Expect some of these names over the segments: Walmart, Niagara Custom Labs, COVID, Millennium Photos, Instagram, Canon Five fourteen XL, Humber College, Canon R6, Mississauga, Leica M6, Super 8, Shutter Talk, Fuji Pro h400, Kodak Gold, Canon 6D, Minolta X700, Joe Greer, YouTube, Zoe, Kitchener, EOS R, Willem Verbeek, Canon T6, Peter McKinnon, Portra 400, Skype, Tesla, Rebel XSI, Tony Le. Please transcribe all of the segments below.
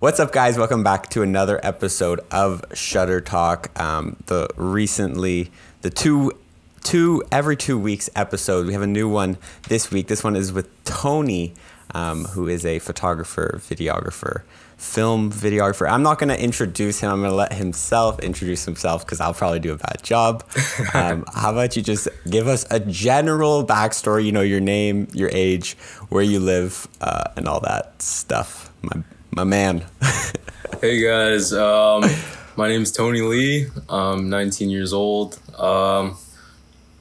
What's up, guys? Welcome back to another episode of Shutter Talk. Every 2 weeks episode, we have a new one this week. This one is with Tony, who is a photographer, videographer, film videographer. I'm not going to introduce him. I'm going to let himself introduce himself because I'll probably do a bad job. How about you just give us a general backstory, you know, your name, your age, where you live, and all that stuff. My man. Hey guys, my name's Tony Le. I'm 19 years old. I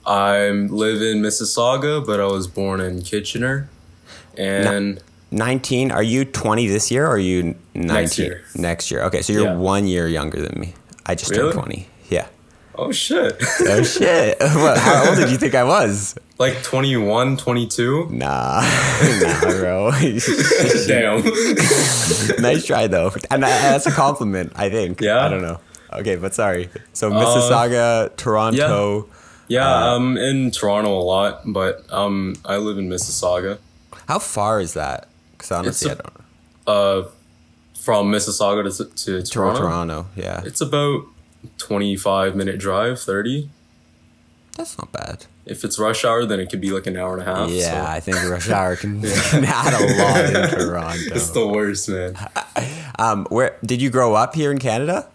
live in Mississauga, but I was born in Kitchener. And 19, are you 20 this year or are you 19? Next year. Okay, so you're 1 year younger than me. I just turned 20. Yeah. Oh shit. Oh shit. What, how old did you think I was? Like 21, 22? Nah, bro. Damn. Nice try, though. And that's a compliment, I think. Yeah? I don't know. Okay, but sorry. So Mississauga, Toronto. Yeah, I'm in Toronto a lot, but I live in Mississauga. How far is that? Because honestly, I don't know. From Mississauga to Toronto? Toronto, yeah. It's about 25-minute drive, 30. That's not bad. If it's rush hour, then it could be like an hour and a half. Yeah, so. I think rush hour can add a lot in Toronto. It's the worst, man. Where did you grow up here in Canada?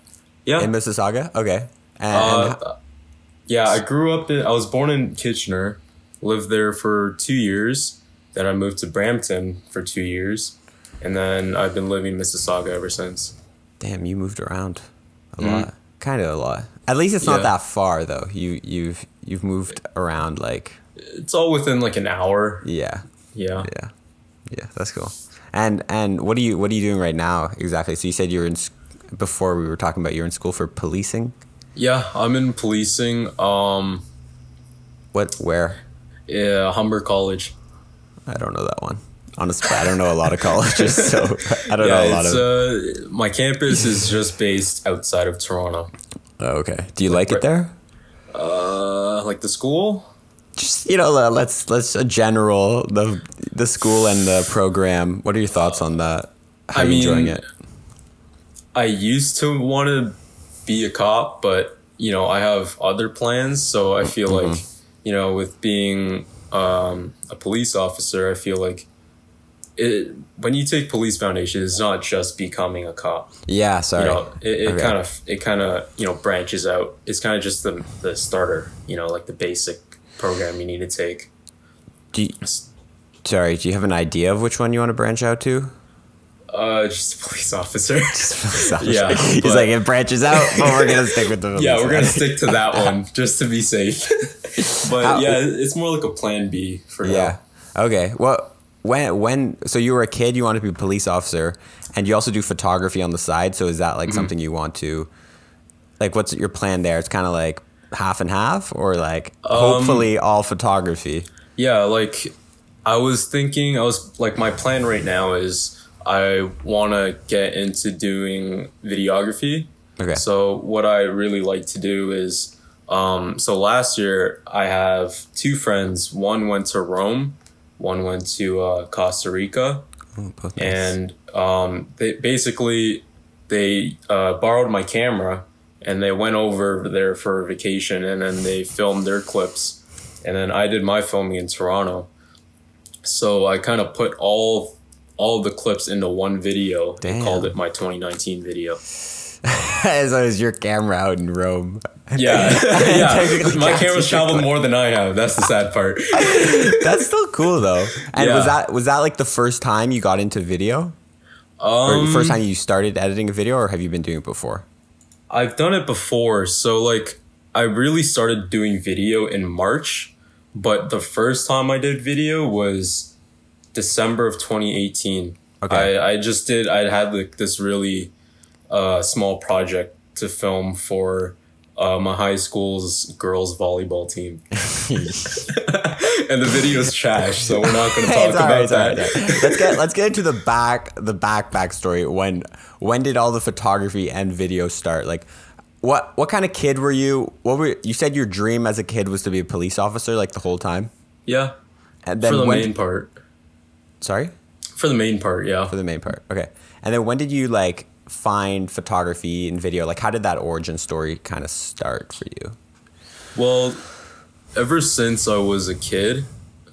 Yeah, in Mississauga. Okay. And yeah, I grew up. I was born in Kitchener, lived there for 2 years. Then I moved to Brampton for 2 years, and then I've been living in Mississauga ever since. Damn, you moved around a lot. Kind of a lot. At least it's not that far, though. You've moved around, like... It's all within, like, an hour. Yeah. Yeah. Yeah. Yeah, that's cool. And what are you doing right now, exactly? So you said you were in... Before we were talking about you were in school for policing? Yeah, I'm in policing. Where? Yeah, Humber College. I don't know that one. Honestly, I don't know a lot of colleges, so I don't know a lot of... my campus is just based outside of Toronto. Oh, okay. Do you like it there? Like the school? Just, you know, let's a general, the school and the program. What are your thoughts on that? How are you enjoying it? I used to want to be a cop, but, you know, I have other plans. So I feel like, you know, with being a police officer, I feel like when you take police foundation, it's not just becoming a cop. Yeah, sorry. You know, it kind of you know, branches out. It's kind of just the starter, you know, like the basic program you need to take. Do you have an idea of which one you want to branch out to? Just a police officer. Yeah. He's like, it branches out, but we're going to stick with the... Yeah, we're going to stick to that one just to be safe. But yeah, it's more like a plan B for now. Yeah. Okay. Well, so you were a kid, you wanted to be a police officer, and you also do photography on the side. So is that like something you want to, like, what's your plan there? It's kind of like half and half, or like hopefully all photography. Yeah. Like my plan right now is I want to get into doing videography. Okay. So what I really like to do is, so last year I have 2 friends. One went to Rome. One went to Costa Rica. Oh, both nice. And they borrowed my camera and they went over there for a vacation, and then they filmed their clips, and then I did my filming in Toronto. So I kind of put all the clips into one video. Damn. And called it my 2019 video. As long as your camera out in Rome. Yeah, yeah. My camera's traveled more than I have. That's the sad part. That's still cool though. And was that like the first time you got into video? Or the first time you started editing a video, or have you been doing it before? I've done it before. So like I really started doing video in March, but the first time I did video was December of 2018. Okay. I had like this really small project to film for my high school's girls volleyball team. And the video's trash, so we're not going to talk about that. Right. Let's get into the backstory. When did all the photography and video start? Like, what kind of kid were you? You said your dream as a kid was to be a police officer, like the whole time? Yeah. And then for the main part. Sorry? For the main part, yeah. For the main part. Okay. And then when did you like find photography and video? Like how did that origin story kind of start for you? Well, ever since I was a kid,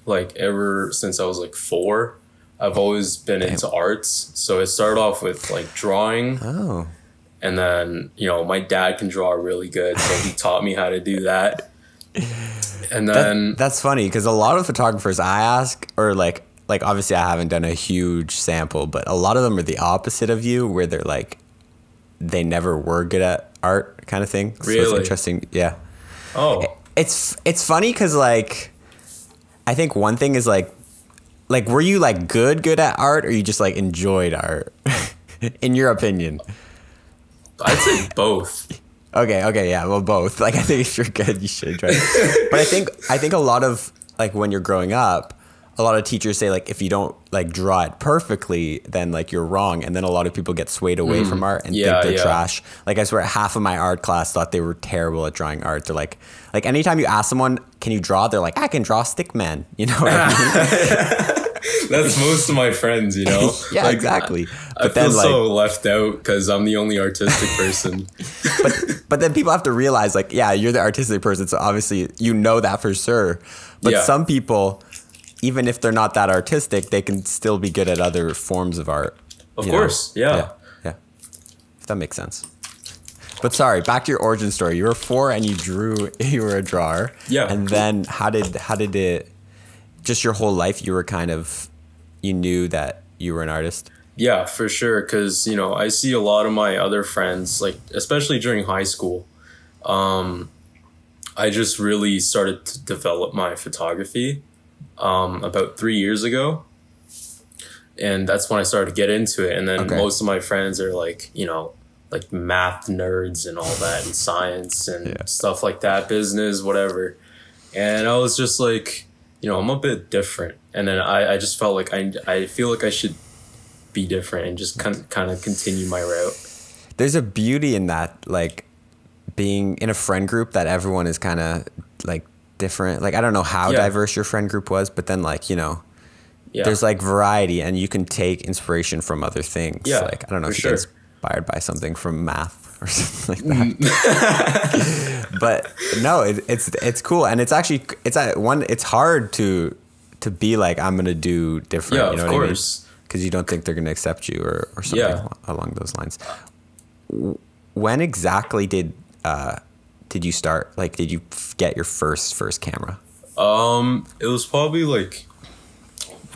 like ever since I was like 4, I've always been into arts. So it started off with like drawing. Oh. And then, you know, my dad can draw really good, so he taught me how to do that. And then that's funny because a lot of photographers I ask or like obviously I haven't done a huge sample, but a lot of them are the opposite of you where they're like they never were good at art kind of thing. Really? So it's interesting. Yeah. Oh. It's funny because like I think one thing is like were you like good at art or you just like enjoyed art in your opinion? I'd say both. Okay, yeah, well, both. Like, I think if you're good, you should try it. But I think a lot of, like, when you're growing up, a lot of teachers say, like, if you don't, like, draw it perfectly, then, like, you're wrong. And then a lot of people get swayed away from art and think they're trash. Like, I swear, half of my art class thought they were terrible at drawing art. They're like, anytime you ask someone, can you draw? They're like, I can draw stick man. You know what I mean? That's most of my friends, you know? Yeah, like, exactly. But I feel like, so left out because I'm the only artistic person. but then people have to realize, like, yeah, you're the artistic person, so obviously you know that for sure. But some people, even if they're not that artistic, they can still be good at other forms of art. Of course, yeah. If that makes sense. But sorry, back to your origin story. You were 4 and you were a drawer. Yeah. And then how did it... Just your whole life, you were kind of, you knew that you were an artist? Yeah, for sure. Because, you know, I see a lot of my other friends, like, especially during high school, I just really started to develop my photography about 3 years ago. And that's when I started to get into it. And then most of my friends are like, you know, like math nerds and all that and science and stuff like that, business, whatever. And I was just like, you know, I'm a bit different. And then I just felt like I feel like I should be different and just kind of continue my route. There's a beauty in that, like being in a friend group that everyone is kind of like different. Like, I don't know how diverse your friend group was, but then like, you know, there's like variety and you can take inspiration from other things. Yeah, like, I don't know if you get inspired by something from math or something like that. But no, it's cool. And it's actually, it's hard to be like, I'm going to do different, you know what I mean? Because you don't think they're going to accept you or something along those lines. When exactly did you start? Like, did you get your first camera? It was probably like,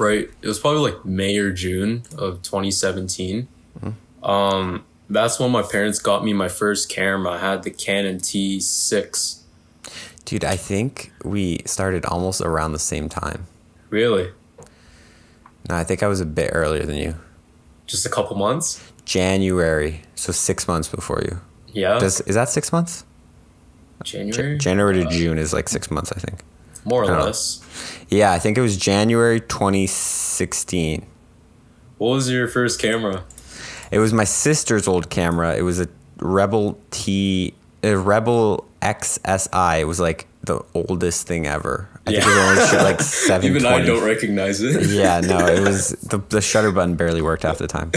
it was probably like May or June of 2017. Mm-hmm. That's when my parents got me my first camera. I had the Canon T6. Dude, I think we started almost around the same time. Really? No, I think I was a bit earlier than you. Just a couple months? January. So 6 months before you. Yeah. Is that 6 months? January? January to June is like 6 months, I think. More or less. Yeah, I think it was January 2016. What was your first camera? It was my sister's old camera. It was a Rebel XSI. It was like the oldest thing ever. I think it only shot like 720. Even I don't recognize it. Yeah, no, it was the shutter button barely worked half the time.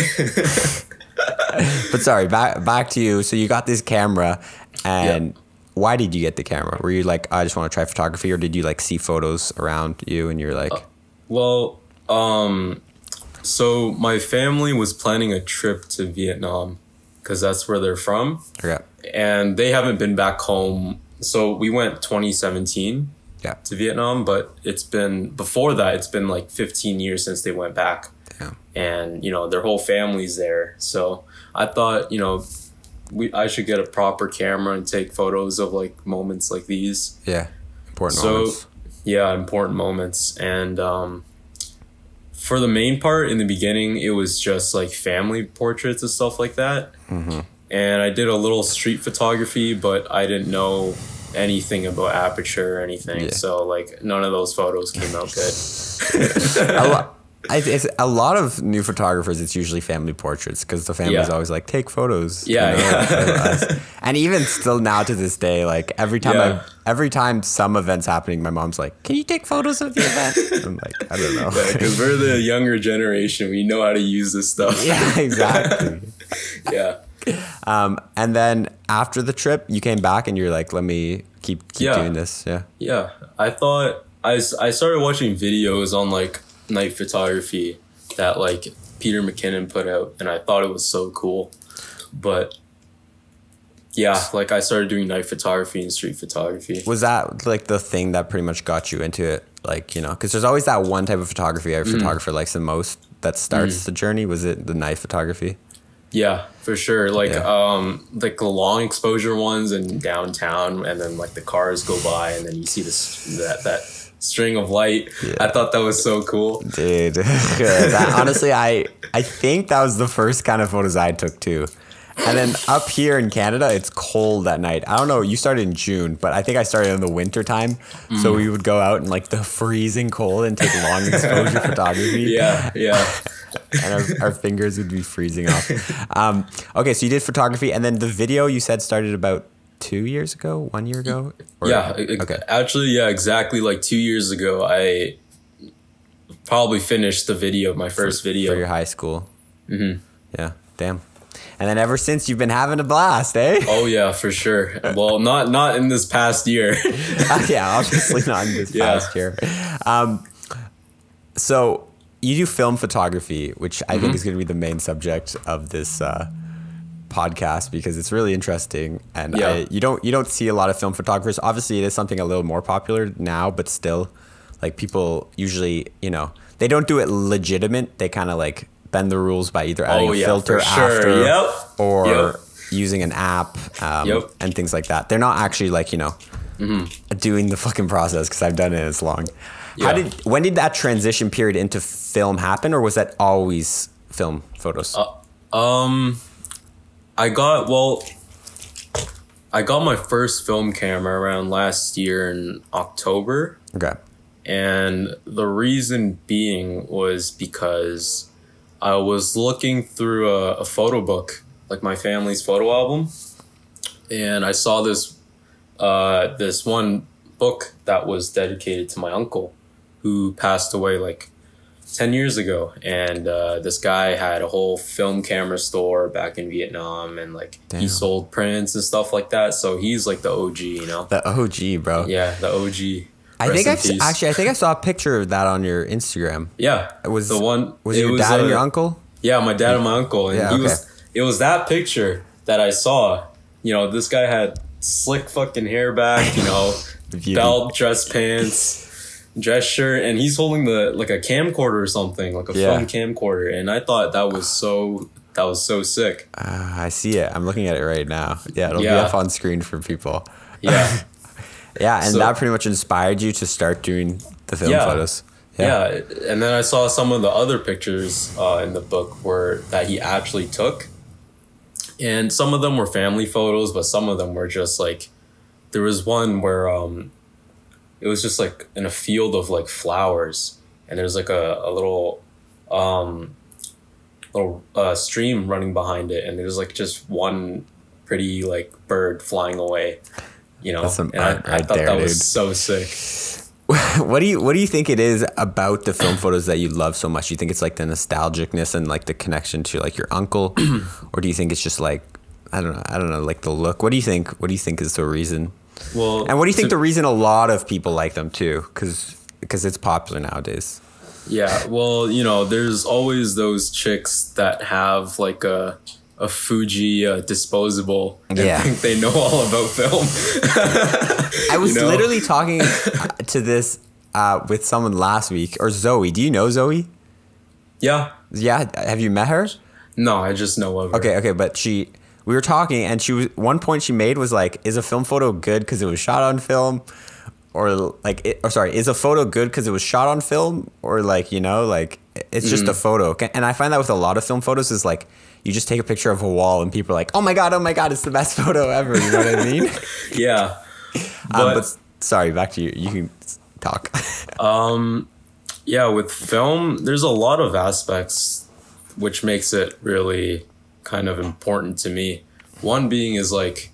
But sorry, back to you. So you got this camera, and why did you get the camera? Were you like, I just want to try photography, or did you like see photos around you and you're like, So my family was planning a trip to Vietnam because that's where they're from. Yeah. And they haven't been back home. So we went 2017 to Vietnam, but it's been before that, it's been like 15 years since they went back. Damn. And, you know, their whole family's there. So I thought, you know, I should get a proper camera and take photos of like moments like these. Yeah. Important moments. Yeah, important moments. And, for the main part, in the beginning, it was just like family portraits and stuff like that. Mm-hmm. And I did a little street photography, but I didn't know anything about aperture or anything. Yeah. So like none of those photos came out good. a, lo It's a lot of new photographers, it's usually family portraits because the family's always like, take photos. Yeah. And even still now to this day, like every time some event's happening, my mom's like, can you take photos of the event? I'm like, I don't know. Because we're the younger generation. We know how to use this stuff. Yeah, exactly. Yeah. And then after the trip, you came back and you're like, let me keep doing this. Yeah. Yeah. I thought I started watching videos on like night photography that like Peter McKinnon put out, and I thought it was so cool. But yeah, like I started doing night photography and street photography. Was that like the thing that pretty much got you into it? Like, you know, because there's always that one type of photography every photographer likes the most that starts the journey. Was it the night photography? Yeah, for sure. Like, like the long exposure ones in downtown, and then like the cars go by, and then you see this that string of light. Yeah. I thought that was so cool, dude. That, honestly, I think that was the first kind of photos I took too. And then up here in Canada, it's cold at night. I don't know. You started in June, but I think I started in the winter time. So we would go out in like the freezing cold and take long exposure photography. Yeah, yeah. And our fingers would be freezing off. Okay, so you did photography, and then the video you said started about 2 years ago, 1 year ago? Or, yeah, okay. Actually, yeah, exactly like 2 years ago, I probably finished the video, my first video. For your high school. Yeah, damn. And then ever since, you've been having a blast, eh? Oh, yeah, for sure. Well, not in this past year. Yeah, obviously not in this past year. So you do film photography, which I think is going to be the main subject of this podcast because it's really interesting. And you don't see a lot of film photographers. Obviously, it is something a little more popular now, but still, like people usually, you know, they don't do it legitimate. They kind of like bend the rules by either adding a filter after or using an app and things like that. They're not actually like, you know, doing the fucking process because I've done it as long. Yeah. When did that transition period into film happen, or was that always film photos? I got my first film camera around last year in October. Okay. And the reason being was because I was looking through a photo book, like my family's photo album, and I saw this this one book that was dedicated to my uncle, who passed away like 10 years ago. And this guy had a whole film camera store back in Vietnam, and like he sold prints and stuff like that. So he's like the OG, you know? The OG, bro. Yeah, the OG. I think I saw a picture of that on your Instagram. Yeah. Was it your dad and your uncle? Yeah, my dad and my uncle. And it was that picture that I saw. You know, this guy had slick fucking hair back, you know, belt, dress pants, dress shirt, and he's holding like a camcorder or something, like a film camcorder, and I thought that was so sick. I see it. I'm looking at it right now. Yeah, it'll be up on screen for people. Yeah. Yeah, and so that pretty much inspired you to start doing the film photos. Yeah. Yeah, and then I saw some of the other pictures in the book that he actually took, and some of them were family photos, but some of them were just like, there was one where it was just like in a field of like flowers, and there's like a little stream running behind it, and there's like just one pretty like bird flying away, you know. That's some art right there, dude. I thought that was so sick. What do you think it is about the film photos that you love so much? Do you think it's like the nostalgicness and like the connection to like your uncle, or do you think it's just like, I don't know, like the look? What do you think is the reason? Well, and what do you think the reason a lot of people like them too? Because it's popular nowadays. Yeah, well, you know, there's always those chicks that have like a Fuji disposable. I think they know all about film. I was literally talking to this with someone last week, or Zoe. Do you know Zoe? Yeah. Yeah. Have you met her? No, I just know of her. Okay, but we were talking, and one point she made was like, is a film photo good because it was shot on film? Is a photo good because it was shot on film? Or like, you know, like it's just a photo. And I find that with a lot of film photos is like, you just take a picture of a wall and people are like, oh my God, it's the best photo ever. You know what I mean? Yeah. But sorry, back to you. You can talk. Yeah, with film, there's a lot of aspects which makes it really kind of important to me. One being is like,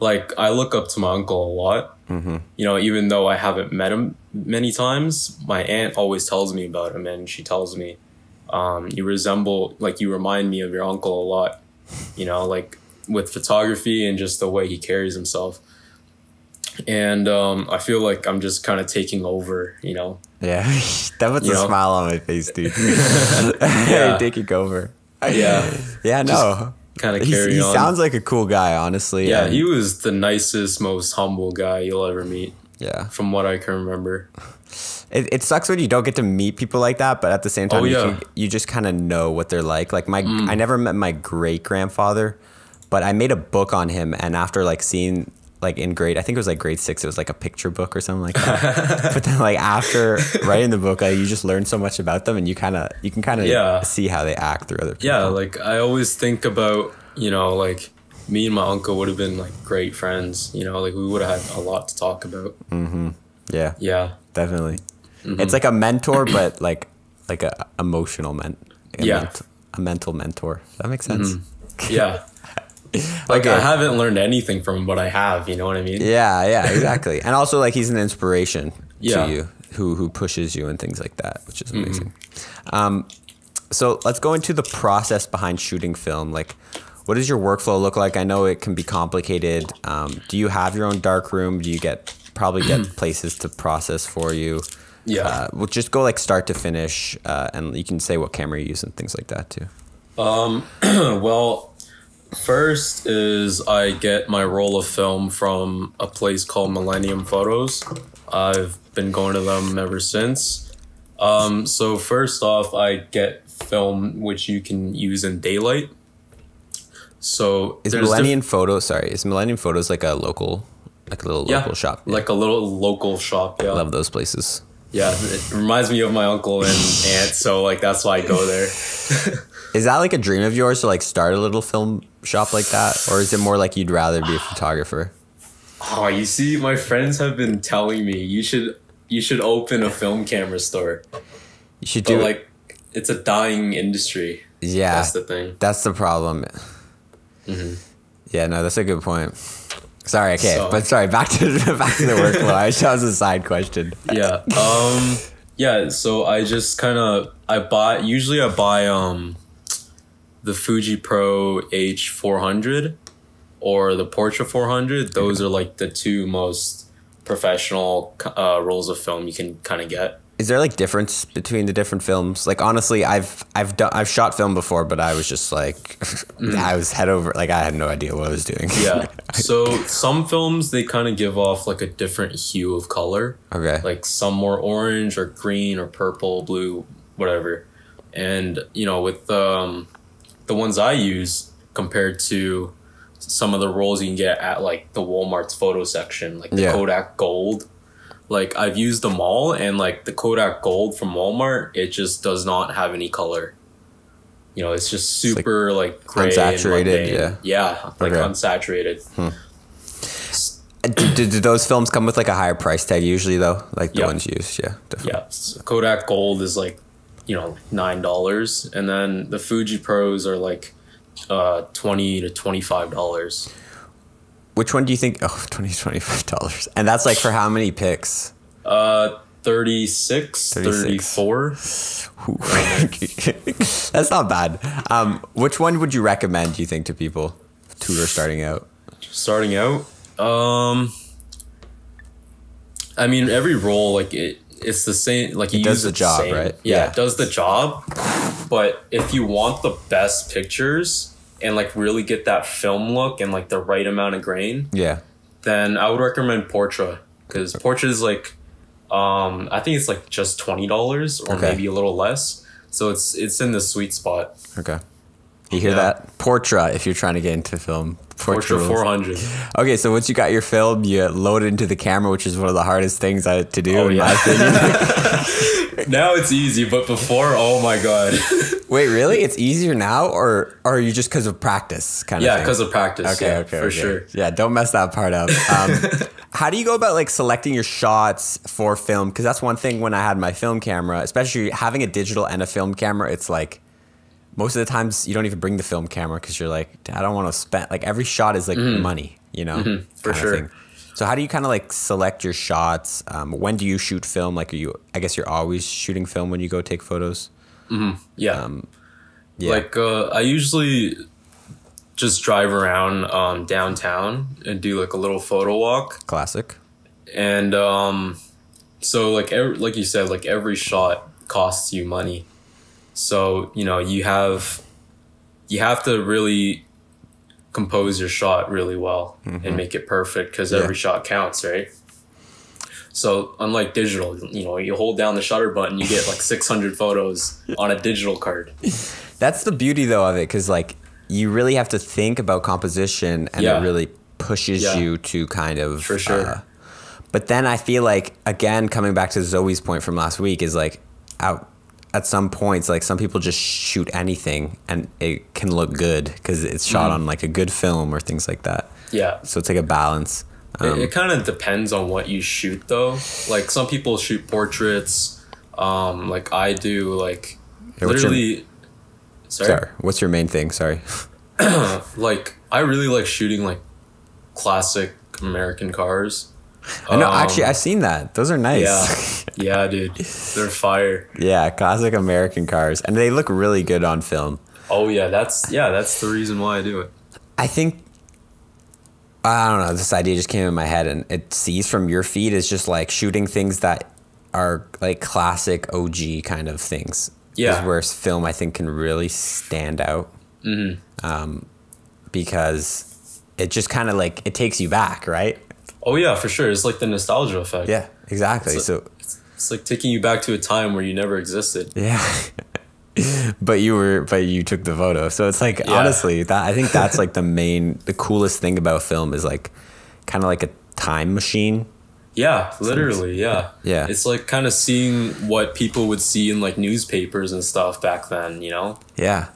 like I look up to my uncle a lot. Mm-hmm. You know, even though I haven't met him many times, my aunt always tells me about him, and she tells me, you remind me of your uncle a lot, you know, like with photography and just the way he carries himself. And I feel like I'm just kind of taking over, you know. Yeah, that puts a smile on my face, dude. Yeah, taking over. Yeah, yeah, no. Kind of carry on. He sounds like a cool guy, honestly. Yeah, he was the nicest, most humble guy you'll ever meet. Yeah, from what I can remember. It sucks when you don't get to meet people like that, but at the same time, you just kind of know what they're like. Like I never met my great grandfather, but I made a book on him, and after like seeing. Like in grade, I think it was like grade 6, it was like a picture book or something like that. But then like after writing the book, like you just learn so much about them, and you can kind of see how they act through other people. Yeah, like I always think about, you know, like me and my uncle would have been like great friends, you know, like we would have had a lot to talk about. Mm-hmm. Yeah. Yeah. Definitely. Mm-hmm. It's like a mentor, but like a emotional mental mentor. Does that make sense? Mm-hmm. Yeah. Like okay. I haven't learned anything from him, but I have, you know what I mean? Yeah, yeah, exactly. And also like he's an inspiration to you who pushes you and things like that, which is amazing. Mm-hmm. So let's go into the process behind shooting film. Like what does your workflow look like? I know it can be complicated. Do you have your own dark room? Do you probably get places to process for you? Yeah. We'll just go like start to finish and you can say what camera you use and things like that too. Well, first is I get my roll of film from a place called Millennium Photos. I've been going to them ever since. So first off, I get film which you can use in daylight. So is Millennium Photos like a local, like a little local shop? Yeah. Like a little local shop. Yeah, I love those places. Yeah, it reminds me of my uncle and aunt, so like that's why I go there. Is that like a dream of yours to like start a little film shop like that? Or is it more like you'd rather be a photographer? Oh, you see, my friends have been telling me you should open a film camera store. You should do like it's a dying industry. Yeah. That's the thing. That's the problem. Mm-hmm. Yeah, no, that's a good point. Sorry, okay. Back to the workflow. That was a side question. Yeah. So I just kinda I buy the Fuji Pro h400 or the Portra 400. Those are like the two most professional rolls of film you can kind of get. Is there like difference between the different films? Like honestly, I've shot film before, but I was just like I was head over, like I had no idea what I was doing. Yeah. So some films, they kind of give off like a different hue of color. Okay. Like some more orange or green or purple, blue, whatever. And you know, with the ones I use compared to some of the rolls you can get at like the Walmart's photo section, like the Kodak Gold. Like I've used them all, and like the Kodak Gold from Walmart, it just does not have any color. You know, it's just super it's like gray unsaturated, and yeah, like unsaturated. Do those films come with like a higher price tag usually though? Like the ones used, yeah, definitely. Yeah, so Kodak Gold is like, you know, $9, and then the Fuji Pros are like $20 to $25. Which one do you think? Oh, $20 to $25. And that's like for how many pics? 36, 34. That's not bad. Which one would you recommend, do you think, to people who are starting out? Starting out? I mean, every role, like it's the same, like it does the job, right? Yeah, it does the job. But if you want the best pictures and like really get that film look and like the right amount of grain, then I would recommend Portra, because Portra is like, I think it's like just $20 or maybe a little less. So it's in the sweet spot. Okay. You hear that? Portra, if you're trying to get into film. Portra 400. Okay, so once you got your film, you load it into the camera, which is one of the hardest things to do in my opinion. Now it's easy, but before, oh my God. Wait, really? It's easier now, or are you just because of practice kind of thing? Yeah, because of practice. Okay, for sure. Yeah, don't mess that part up. How do you go about like selecting your shots for film? Because that's one thing when I had my film camera, especially having a digital and a film camera, it's like most of the times you don't even bring the film camera because you're like, I don't want to spend, like every shot is like money, you know, for sure. So how do you kind of like select your shots? When do you shoot film? Like, are you, I guess you're always shooting film when you go take photos. Yeah. Like, I usually just drive around, downtown and do like a little photo walk. Classic. And, so like, like you said, like every shot costs you money. So, you know, you have to really compose your shot really well and make it perfect, because every shot counts, right? So unlike digital, you know, you hold down the shutter button, you get like 600 photos on a digital card. That's the beauty though of it, because like you really have to think about composition, and it really pushes you to kind of, for sure. But then I feel like, again, coming back to Zoe's point from last week, is like at some points, like some people just shoot anything and it can look good because it's shot on like a good film or things like that. Yeah. So it's like a balance. It kind of depends on what you shoot though. Like some people shoot portraits. Like I do, like literally. Sorry. What's your main thing? Sorry. Like I really like shooting like classic American cars. I know, actually, I've seen that. Those are nice. Yeah, dude. They're fire. Yeah, classic American cars. And they look really good on film. Oh, yeah. That's the reason why I do it. I think, I don't know, this idea just came in my head, and it sees from your feed is just like shooting things that are like classic OG kind of things. Yeah. Is where film, I think, can really stand out. Because it just kind of like, it takes you back, right? Oh yeah, for sure. It's like the nostalgia effect. Yeah, exactly. It's like taking you back to a time where you never existed. Yeah. But you took the photo. So it's like, honestly, that I think that's like the coolest thing about film is like kind of like a time machine. Yeah, literally. Yeah. Yeah. It's like kind of seeing what people would see in like newspapers and stuff back then, you know? Yeah.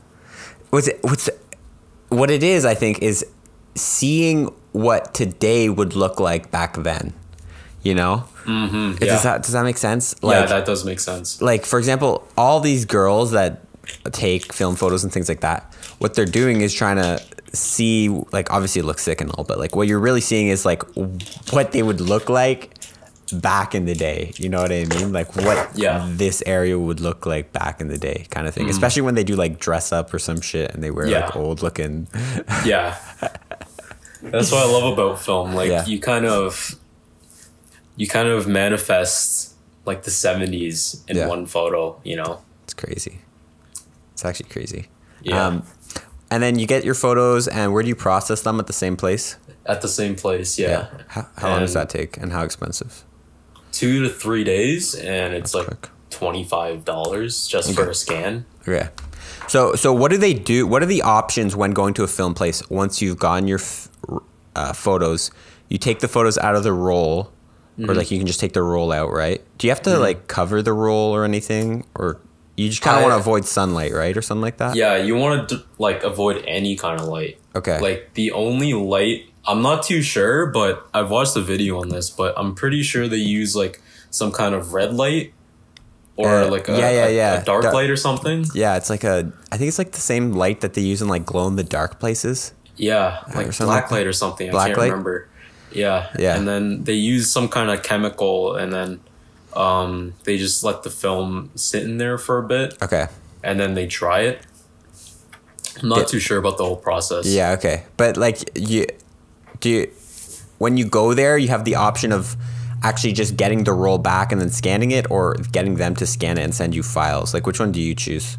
What it is, I think, is seeing what today would look like back then, you know? Does that make sense? Like, yeah, that does make sense. Like, for example, all these girls that take film photos and things like that, what they're doing is trying to see, like, obviously it looks sick and all, but like what you're really seeing is like what they would look like back in the day. You know what I mean? Like what this area would look like back in the day kind of thing, especially when they do like dress up or some shit and they wear like old looking. That's what I love about film. Like you kind of manifest like the 70s in one photo, you know? It's crazy. It's actually crazy. Yeah. And then you get your photos, and where do you process them? At the same place? At the same place. Yeah. How long does that take, and how expensive? 2 to 3 days. And it's that's like quick. $25 just for a scan. Yeah. So what do they do? What are the options when going to a film place? Once you've gotten your photos, you take the photos out of the roll, or like you can just take the roll out, right? Do you have to like cover the roll or anything, or you just kind of want to avoid sunlight, right, or something like that? Yeah, you want to like avoid any kind of light. Okay. Like the only light, I'm not too sure, but I've watched a video on this, but I'm pretty sure they use like some kind of red light. Or like a dark light or something. Yeah, it's like I think it's like the same light that they use in like glow in the dark places. Yeah, like black light or something. I can't remember. Yeah. Yeah. And then they use some kind of chemical, and then they just let the film sit in there for a bit. Okay. And then they dry it. I'm not too sure about the whole process. Yeah, okay. But like when you go there, you have the option of actually just getting the roll back and then scanning it, or getting them to scan it and send you files. Like, which one do you choose?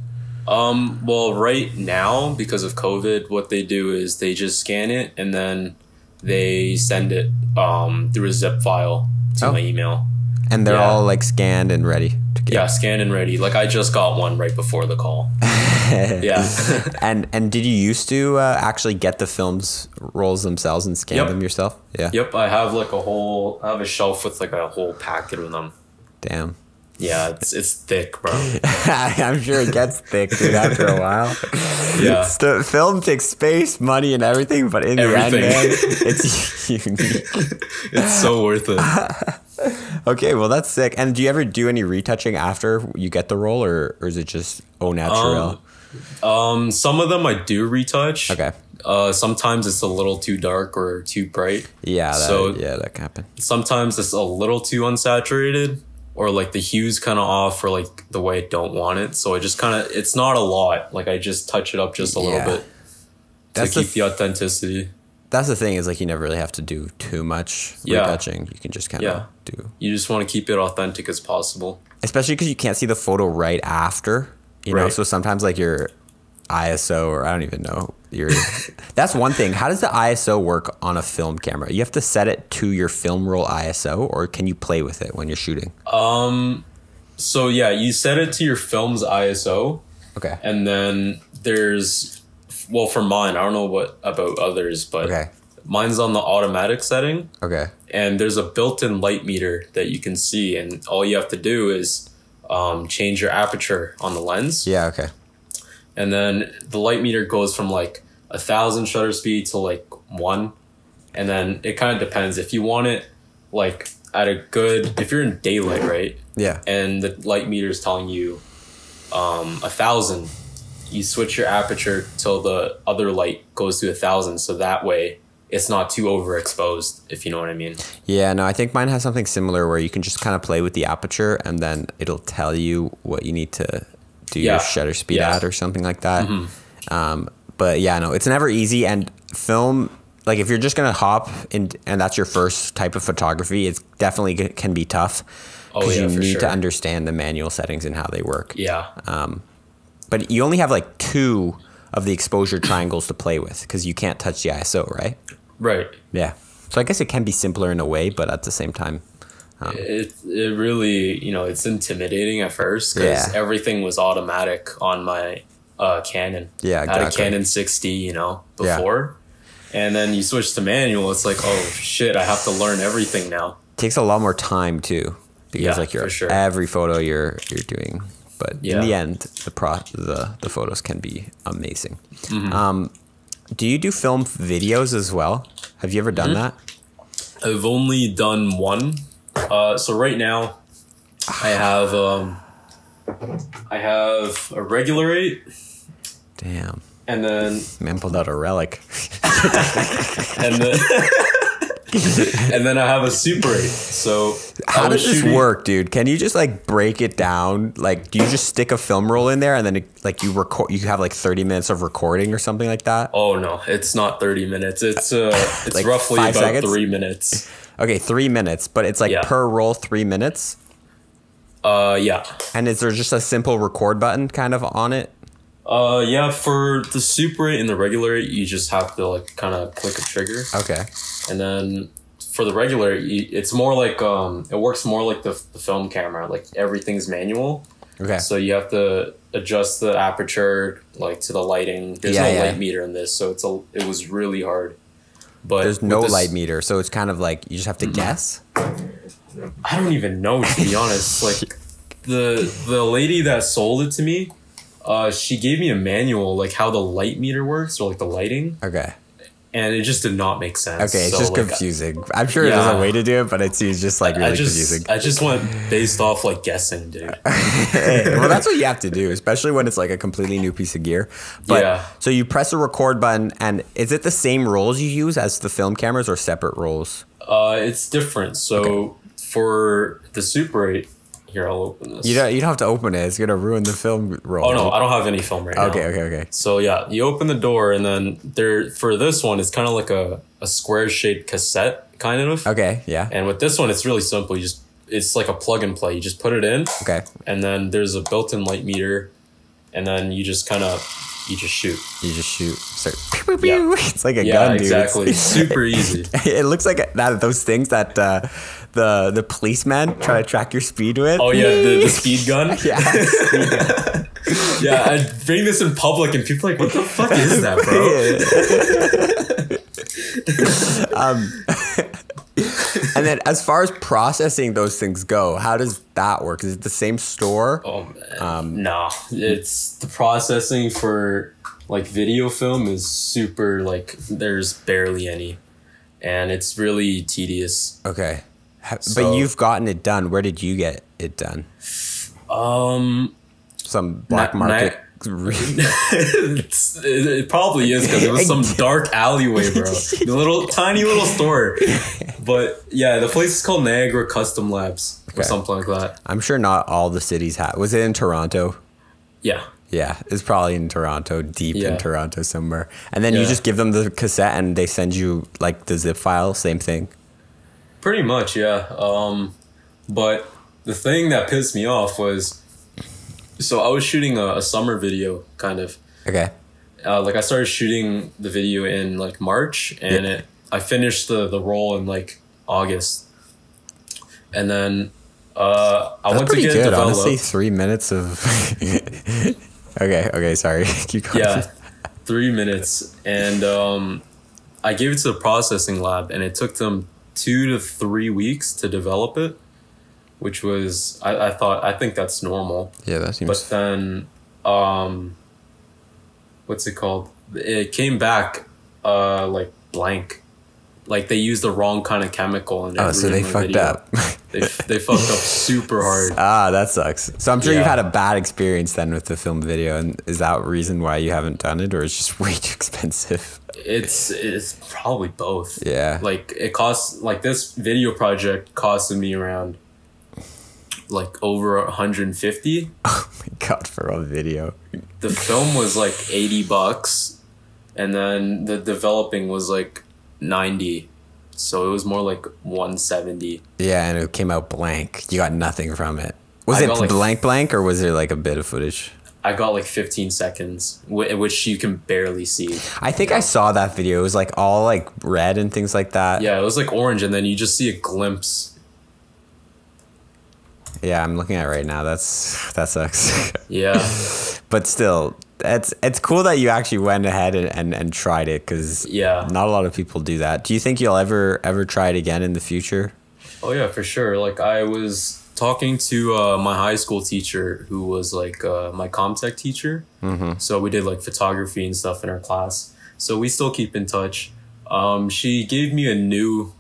Well, right now, because of COVID, what they do is they just scan it and then they send it through a zip file to my email. And they're all like scanned and ready to get. Yeah, scanned and ready. Like I just got one right before the call. Yeah. And did you used to actually get the films rolls themselves and scan them yourself? Yeah. Yep. I have a shelf with like a whole packet of them. Damn. Yeah, it's thick, bro. I'm sure it gets thick, dude, after a while. Yeah. So film takes space, money, and everything, but in the end, man, it's unique. It's so worth it. Okay, well, that's sick. And do you ever do any retouching after you get the roll, or is it just au naturel? Some of them I do retouch. Okay. Sometimes it's a little too dark or too bright. Yeah, that can happen. Sometimes it's a little too unsaturated, or like the hue's kind of off, or like the way I don't want it. So I just kind of, it's not a lot. Like I just touch it up just a little bit to keep the authenticity. That's the thing, is like you never really have to do too much retouching. You can just kind of do. You just want to keep it authentic as possible. Especially because you can't see the photo right after, you know? So sometimes like your ISO, or I don't even know. That's one thing. How does the ISO work on a film camera? You have to set it to your film roll ISO, or can you play with it when you're shooting? So yeah, you set it to your film's ISO. Okay. And then there's, well, for mine, I don't know what about others, but mine's on the automatic setting. Okay. And there's a built-in light meter that you can see, and all you have to do is change your aperture on the lens. Yeah. Okay. And then the light meter goes from like 1,000 shutter speed to like 1. And then it kind of depends if you want it like at a good, if you're in daylight, right? Yeah. And the light meter is telling you 1,000, you switch your aperture till the other light goes to 1,000. So that way it's not too overexposed, if you know what I mean. Yeah, no, I think mine has something similar where you can just kind of play with the aperture, and then it'll tell you what you need to do your shutter speed at or something like that. Mm-hmm. But yeah, no, it's never easy. And film, like if you're just going to hop in and that's your first type of photography, it definitely can be tough. Oh yeah, you need to understand the manual settings and how they work. Yeah. But you only have like 2 of the exposure triangles to play with, because you can't touch the ISO, right? Right. Yeah. So I guess it can be simpler in a way, but at the same time, it really, you know, it's intimidating at first, because everything was automatic on my Canon. Yeah, exactly. I had a Canon 6D, you know, before. Yeah. And then you switch to manual, it's like, oh, shit, I have to learn everything now. It takes a lot more time, too, because like every photo you're doing. But in the end, the photos can be amazing. Mm-hmm. Do you do film videos as well? Have you ever done that? I've only done one. So right now I have a regular 8. Damn. And then man pulled out a relic. and then I have a super 8. So how does this work, dude? Can you just like break it down? Like, do you just stick a film roll in there and then it, like you record, you have like 30 minutes of recording or something like that? Oh no, it's not 30 minutes. It's like roughly about 3 minutes. Okay, 3 minutes, but it's like per roll 3 minutes? Yeah. And is there just a simple record button kind of on it? Yeah, for the Super 8 and the regular 8, you just have to like kind of click a trigger. Okay. And then for the regular, it's more like, it works more like the film camera, like everything's manual. Okay. So you have to adjust the aperture, like to the lighting. There's no light meter in this, so it was really hard. But there's no light meter, so it's kind of like you just have to guess. I don't even know, to be honest. Like the lady that sold it to me, she gave me a manual like how the light meter works, or like the lighting. Okay. And it just did not make sense. Okay, it's so, just like, confusing. I'm sure there's a way to do it, but it seems just like really confusing. I just went based off like guessing, dude. Well, that's what you have to do, especially when it's like a completely new piece of gear. But, so you press the record button, and is it the same rolls you use as the film cameras or separate rolls? It's different. So for the Super 8, here, I'll open this. You don't have to open it. It's going to ruin the film roll. Oh, no, I don't have any film right now. Okay. So, yeah, you open the door, and then for this one, it's kind of like a square-shaped cassette, kind of. Okay, yeah. And with this one, it's really simple. It's like a plug-and-play. You just put it in. Okay. And then there's a built-in light meter, and then you just kind of... You just shoot. Yeah. It's like a gun, dude. Exactly. It's super easy. It looks like those things that the policeman try to track your speed with. Oh yeah, the speed gun. Yeah. Speed gun. Yeah, I bring this in public and people are like, what the fuck is that, bro? And then as far as processing those things go, how does that work? Is it the same store? Oh, man. No, it's the processing for like video film is super, like there's barely any, and it's really tedious. Okay. So, but you've gotten it done. Where did you get it done? Some black market. It probably is, because it was some dark alleyway, bro. The little tiny little store. But yeah, the place is called Niagara Custom Labs or something like that. I'm sure not all the cities have. Was it in Toronto? Yeah. Yeah, it's probably in Toronto, deep in Toronto somewhere. And then you just give them the cassette and they send you like the zip file, same thing. Pretty much, yeah. But the thing that pissed me off was, so I was shooting a summer video, kind of. Okay. Like I started shooting the video in like March, and I finished the roll in like August. And then I went to get it developed. Honestly, 3 minutes of. Okay, sorry. Keep going. Yeah, 3 minutes, and I gave it to the processing lab, and it took them 2 to 3 weeks to develop it. Which was, I think that's normal. Yeah, that seems. But then, what's it called? It came back, like blank, like they used the wrong kind of chemical. And oh, so they fucked up. They fucked up super hard. Ah, that sucks. So I'm sure you've had a bad experience then with the film video, and is that a reason why you haven't done it, or it's just way too expensive? It's probably both. Yeah. Like it costs, like this video project costed me around, like over 150. Oh my god, for a video. The film was like $80, and then the developing was like 90, so it was more like 170. Yeah, and it came out blank. You got nothing from it. Was it like blank, or was there like a bit of footage? I got like 15 seconds, which you can barely see. I think I saw that video. It was like all like red and things like that. Yeah, it was like orange, and then you just see a glimpse. Yeah, I'm looking at it right now. That sucks. Yeah. But still, it's cool that you actually went ahead and tried it, because not a lot of people do that. Do you think you'll ever try it again in the future? Oh, yeah, for sure. Like I was talking to my high school teacher, who was like my comtech teacher. Mm-hmm. So we did like photography and stuff in our class. So we still keep in touch. She gave me a new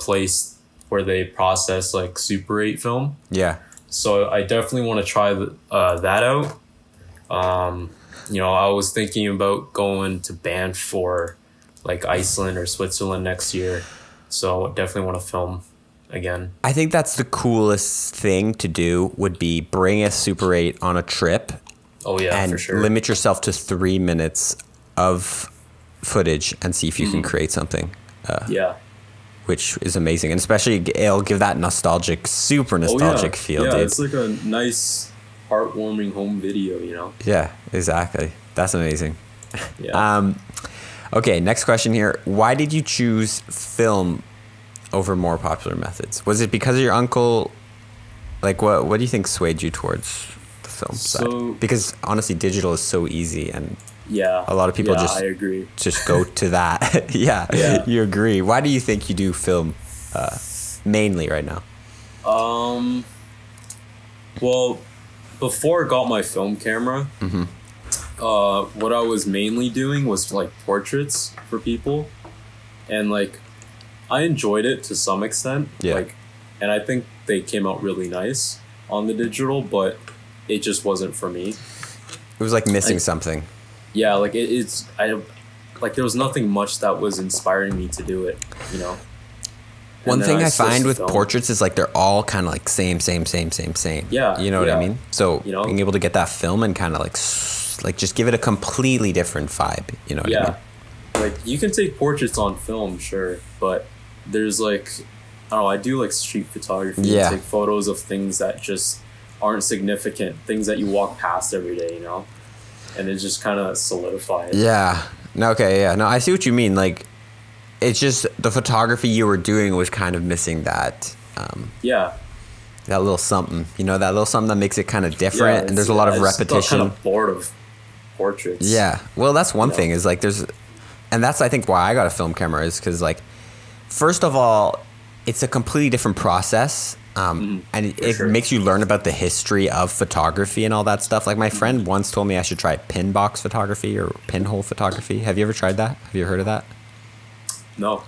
place where they process like Super 8 film. Yeah. So I definitely want to try that out. You know, I was thinking about going to Banff or like Iceland or Switzerland next year. So I definitely want to film again. I think that's the coolest thing to do, would be bring a Super 8 on a trip. Oh yeah, and for sure. Limit yourself to 3 minutes of footage and see if you can create something. Yeah. Which is amazing, and especially it'll give that nostalgic, super nostalgic feel. Yeah, dude. It's like a nice, heartwarming home video, you know? Yeah, exactly. That's amazing. Yeah. Okay, next question here. Why did you choose film over more popular methods? Was it because of your uncle? Like, what do you think swayed you towards the film side? Because honestly, digital is so easy, and yeah, a lot of people I agree. Just go to that. yeah, you agree. Why do you think you do film mainly right now? Well, before I got my film camera, what I was mainly doing was like portraits for people, and like I enjoyed it to some extent. Yeah. Like, and I think they came out really nice on the digital, but it just wasn't for me. It was like missing something. Yeah, like like there was nothing much that was inspiring me to do it, you know? And one thing I find with portraits is like they're all kind of like same. Yeah. You know what I mean? So you know, being able to get that film and kind of like just give it a completely different vibe, you know what I mean? Like you can take portraits on film, sure, but there's like, I don't know, I do like street photography. Yeah. Take photos of things that just aren't significant, things that you walk past every day, you know? And it just kind of solidified. Yeah. No, okay. Yeah. No, I see what you mean. Like, it's just the photography you were doing was kind of missing that. Yeah. That little something, you know, that little something that makes it kind of different. Yeah, and there's a lot of repetition. I just got kind of bored of portraits. Yeah. Well, that's one thing is like there's, and that's I think why I got a film camera is because like, first of all, it's a completely different process. And it sure. makes you learn about the history of photography and all that stuff. Like my friend once told me I should try pin box photography or pinhole photography. Have you ever tried that? Have you heard of that? No.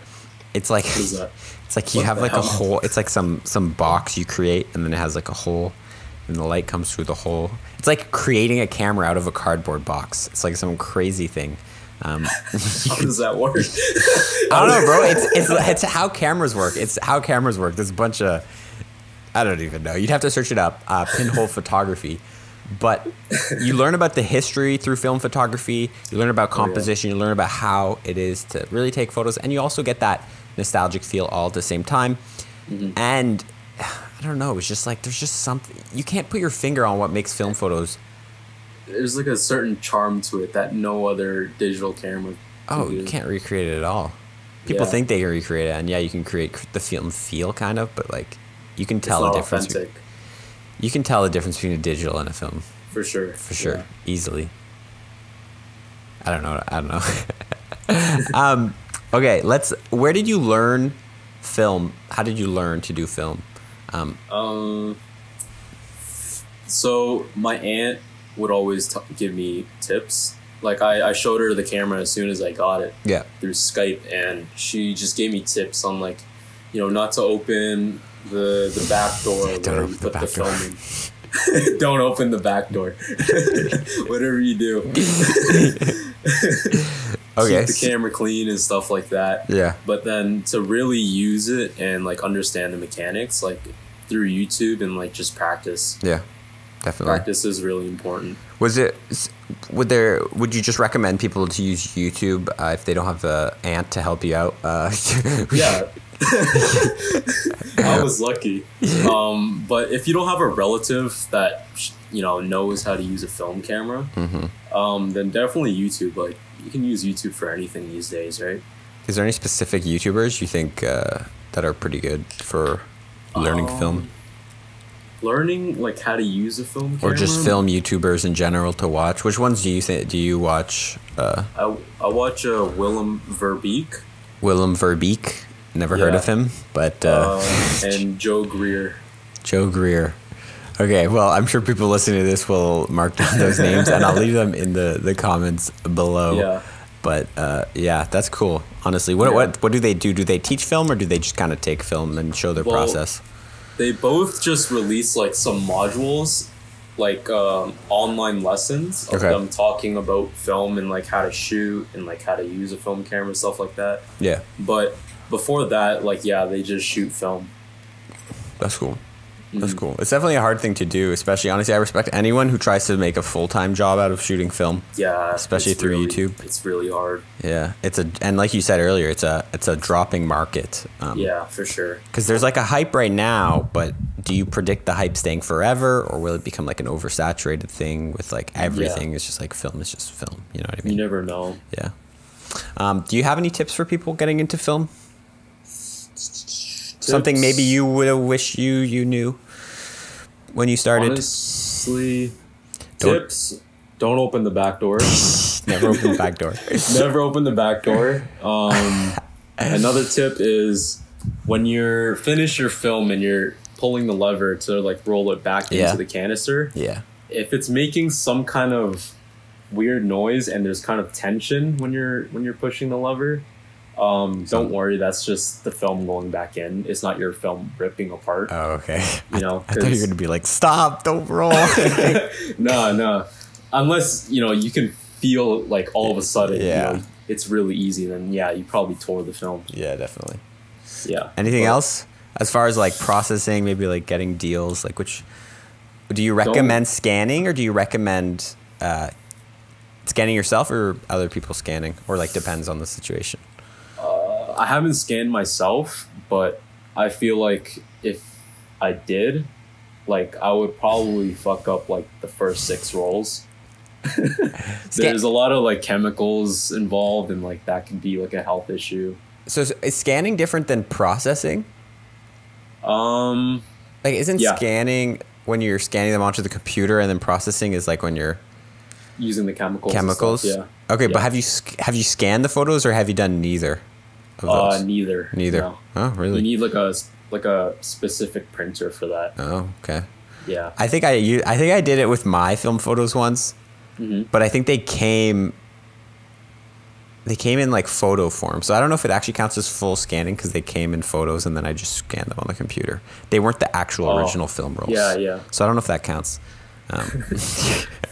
It's like, it's like you have like a hole. It's like some box you create and then it has like a hole and the light comes through the hole. It's like creating a camera out of a cardboard box. It's like some crazy thing. How does that work? I don't know, bro. It's how cameras work. It's how cameras work. There's a bunch of, I don't even know. You'd have to search it up, pinhole photography. But you learn about the history through film photography. You learn about composition. You learn about how it is to really take photos. And you also get that nostalgic feel all at the same time. And I don't know. It's just like there's just something. You can't put your finger on what makes film photos. There's like a certain charm to it that no other digital camera can do. You can't recreate it at all. People think they can recreate it. And yeah, you can create the film feel kind of. But like. You can tell the difference. You can tell the difference between a digital and a film. For sure. For sure. Yeah. Easily. I don't know. I don't know. Okay. Where did you learn film? How did you learn to do film? So my aunt would always give me tips. Like I showed her the camera as soon as I got it. Yeah. Through Skype. And she just gave me tips on like, you know, not to open the back door where you put the film in. Don't open the back door. Whatever you do. Okay. Keep the camera clean and stuff like that. Yeah. But then to really use it and like understand the mechanics, like through YouTube and like just practice. Yeah. Definitely. Practice is really important. Would you just recommend people to use YouTube if they don't have the aunt to help you out? Yeah. I was lucky, but if you don't have a relative that you know knows how to use a film camera, then definitely YouTube. Like you can use YouTube for anything these days, right? Is there any specific YouTubers you think that are pretty good for learning film? Learning like how to use a film camera, or just film YouTubers in general to watch. Which ones do you think? Do you watch? I watch Willem Verbeek. Willem Verbeek. Never heard of him, but and Joe Greer. Joe Greer. Okay, well, I'm sure people listening to this will mark down those names, and I'll leave them in the comments below. Yeah. But yeah, that's cool. Honestly, what do they do? Do they teach film, or do they just kind of take film and show their process? They both just release like some modules, like online lessons of them talking about film and like how to shoot and like how to use a film camera, stuff like that. Yeah. But before that, like, yeah, they just shoot film. That's cool. That's cool. It's definitely a hard thing to do, especially, honestly, I respect anyone who tries to make a full-time job out of shooting film. Yeah. Especially through YouTube. It's really hard. Yeah. And like you said earlier, it's a dropping market. Yeah, for sure. Because there's like a hype right now, but do you predict the hype staying forever, or will it become like an oversaturated thing with like everything? Yeah. It's just like film is just film. You know what I mean? You never know. Yeah. Do you have any tips for people getting into film? Something maybe you would have wished you knew when you started. Honestly, don't open the back door. Never open the back door. Never open the back door. Another tip is when you're finished your film and you're pulling the lever to like roll it back into the canister. Yeah. If it's making some kind of weird noise and there's kind of tension when you're pushing the lever. Don't worry, that's just the film going back in. It's not your film ripping apart. Oh, okay. You know, I thought you were gonna be like, stop, don't roll. No. Unless, you know, you can feel like all of a sudden, you know, it's really easy, then yeah, you probably tore the film. Yeah, definitely. Yeah. Anything else? As far as like processing, maybe like getting deals, like which do you recommend scanning, or do you recommend scanning yourself or other people scanning? Or like depends on the situation. I haven't scanned myself, but I feel like if I did, like I would probably fuck up like the first 6 rolls. There's a lot of like chemicals involved, and like that can be like a health issue. So is scanning different than processing? Like isn't scanning when you're scanning them onto the computer, and then processing is like when you're using the chemicals? Yeah. Okay, but have you scanned the photos, or have you done neither? of those? Neither. Neither. No. Oh, really? You need like a specific printer for that. Oh, okay. Yeah. I think I did it with my film photos once, but I think they came in like photo form. So I don't know if it actually counts as full scanning because they came in photos and then I just scanned them on the computer. They weren't the actual original film rolls. Yeah, yeah. So I don't know if that counts.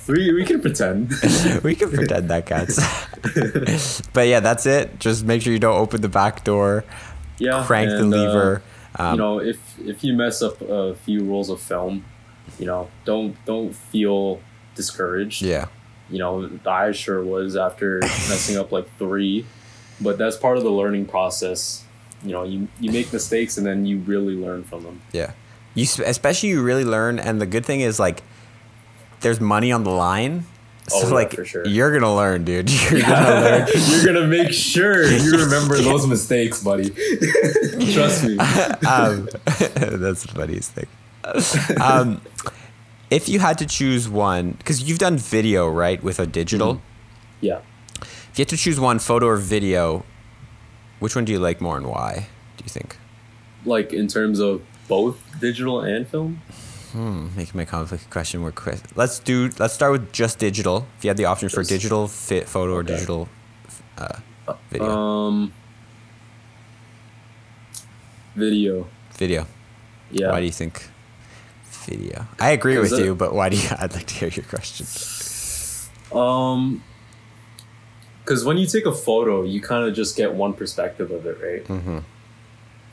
We can pretend. We can pretend that counts. But yeah, that's it. Just make sure you don't open the back door. Yeah. Crank the lever. You know, if you mess up a few rolls of film, you know, don't feel discouraged. Yeah. You know, I sure was after messing up like 3, but that's part of the learning process. You know, you make mistakes and then you really learn from them. Yeah. You really learn. And the good thing is, like, there's money on the line. So yeah, like, for sure. You're going to learn, dude. You're going to learn. You're going to make sure you remember those mistakes, buddy. Trust me. That's the funniest thing. If you had to choose one, because you've done video, right, with a digital? Yeah. If you had to choose one, photo or video, which one do you like more and why, do you think? Like in terms of both digital and film? Making my complicated question more quick. Let's start with just digital. If you had the option for digital photo or digital video. Video. Video. Yeah. Why do you think? Video. I agree with you, but why do you? I'd like to hear your question. Because when you take a photo, you kind of just get one perspective of it, right?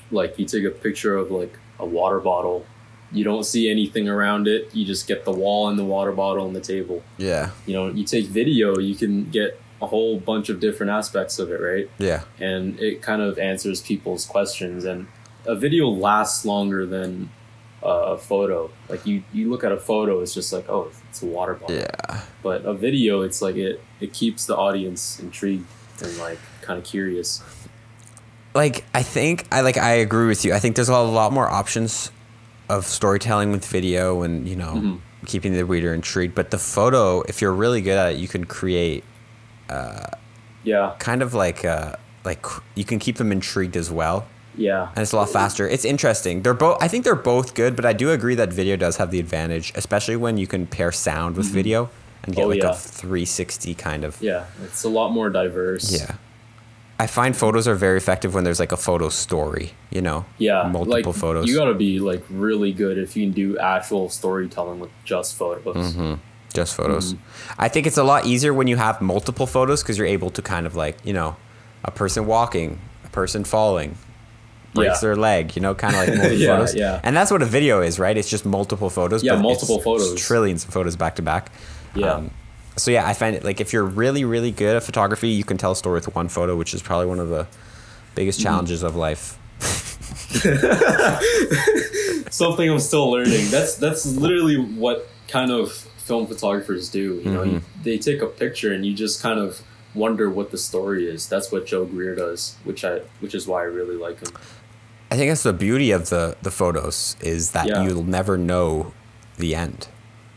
Like you take a picture of like a water bottle, you don't see anything around it. You just get the wall and the water bottle and the table. Yeah. You know, you take video, you can get a whole bunch of different aspects of it, right? Yeah. And it kind of answers people's questions, and a video lasts longer than a photo. Like you look at a photo, it's just like, oh, it's a water bottle. Yeah. But a video, it's like it keeps the audience intrigued and like kind of curious. Like I agree with you. I think there's a lot more options of storytelling with video and, you know, keeping the reader intrigued. But the photo, if you're really good at it, you can create kind of like you can keep them intrigued as well. Yeah. And it's a lot faster. It's interesting. I think they're both good, but I do agree that video does have the advantage, especially when you can pair sound with video and get a 360 kind of. Yeah. It's a lot more diverse. Yeah. I find photos are very effective when there's like a photo story, you know? Yeah. Multiple photos. You gotta be like really good if you can do actual storytelling with just photos. Just photos. I think it's a lot easier when you have multiple photos because you're able to kind of like, you know, a person walking, a person falling, breaks their leg, you know, kind of like multiple photos. Yeah. And that's what a video is, right? It's just multiple photos. Yeah, but multiple photos. It's trillions of photos back to back. Yeah. So yeah, I find it like if you're really, really good at photography, you can tell a story with one photo, which is probably one of the biggest challenges of life. Something I'm still learning. That's literally what kind of film photographers do. You know, they take a picture and you just kind of wonder what the story is. That's what Joe Greer does, which is why I really like him. I think that's the beauty of the photos is that you'll never know the end.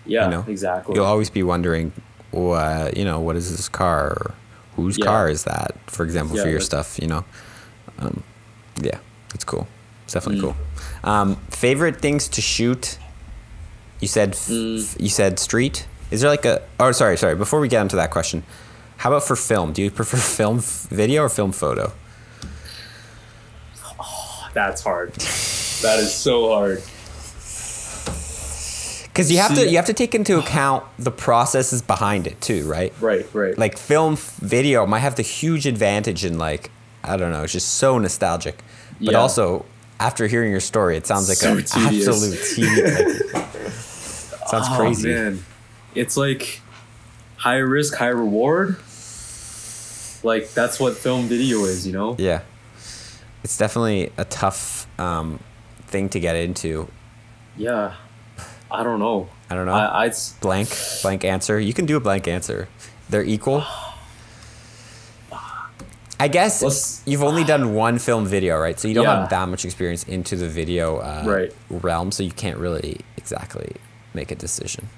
Yeah, you know? Exactly. You'll always be wondering. You know, what is this car? Or whose car is that? For example, for your stuff, you know? Yeah, it's cool. It's definitely cool. Favorite things to shoot? You said street? Is there like a... Oh, sorry. Before we get into that question, how about for film? Do you prefer film video or film photo? Oh, that's hard. That is so hard. Because you have to take into account the processes behind it too, right? Right. Like film, video might have the huge advantage in like, I don't know, it's just so nostalgic. But also, after hearing your story, it sounds like so an tedious. Absolute tedious. Like, sounds crazy. Man. It's like high risk, high reward. Like that's what film video is, you know? Yeah. It's definitely a tough thing to get into. Yeah. I don't know. I'd blank answer. You can do a blank answer. They're equal. I guess you've only done one film video, right? So you don't have that much experience into the video realm, so you can't really exactly make a decision.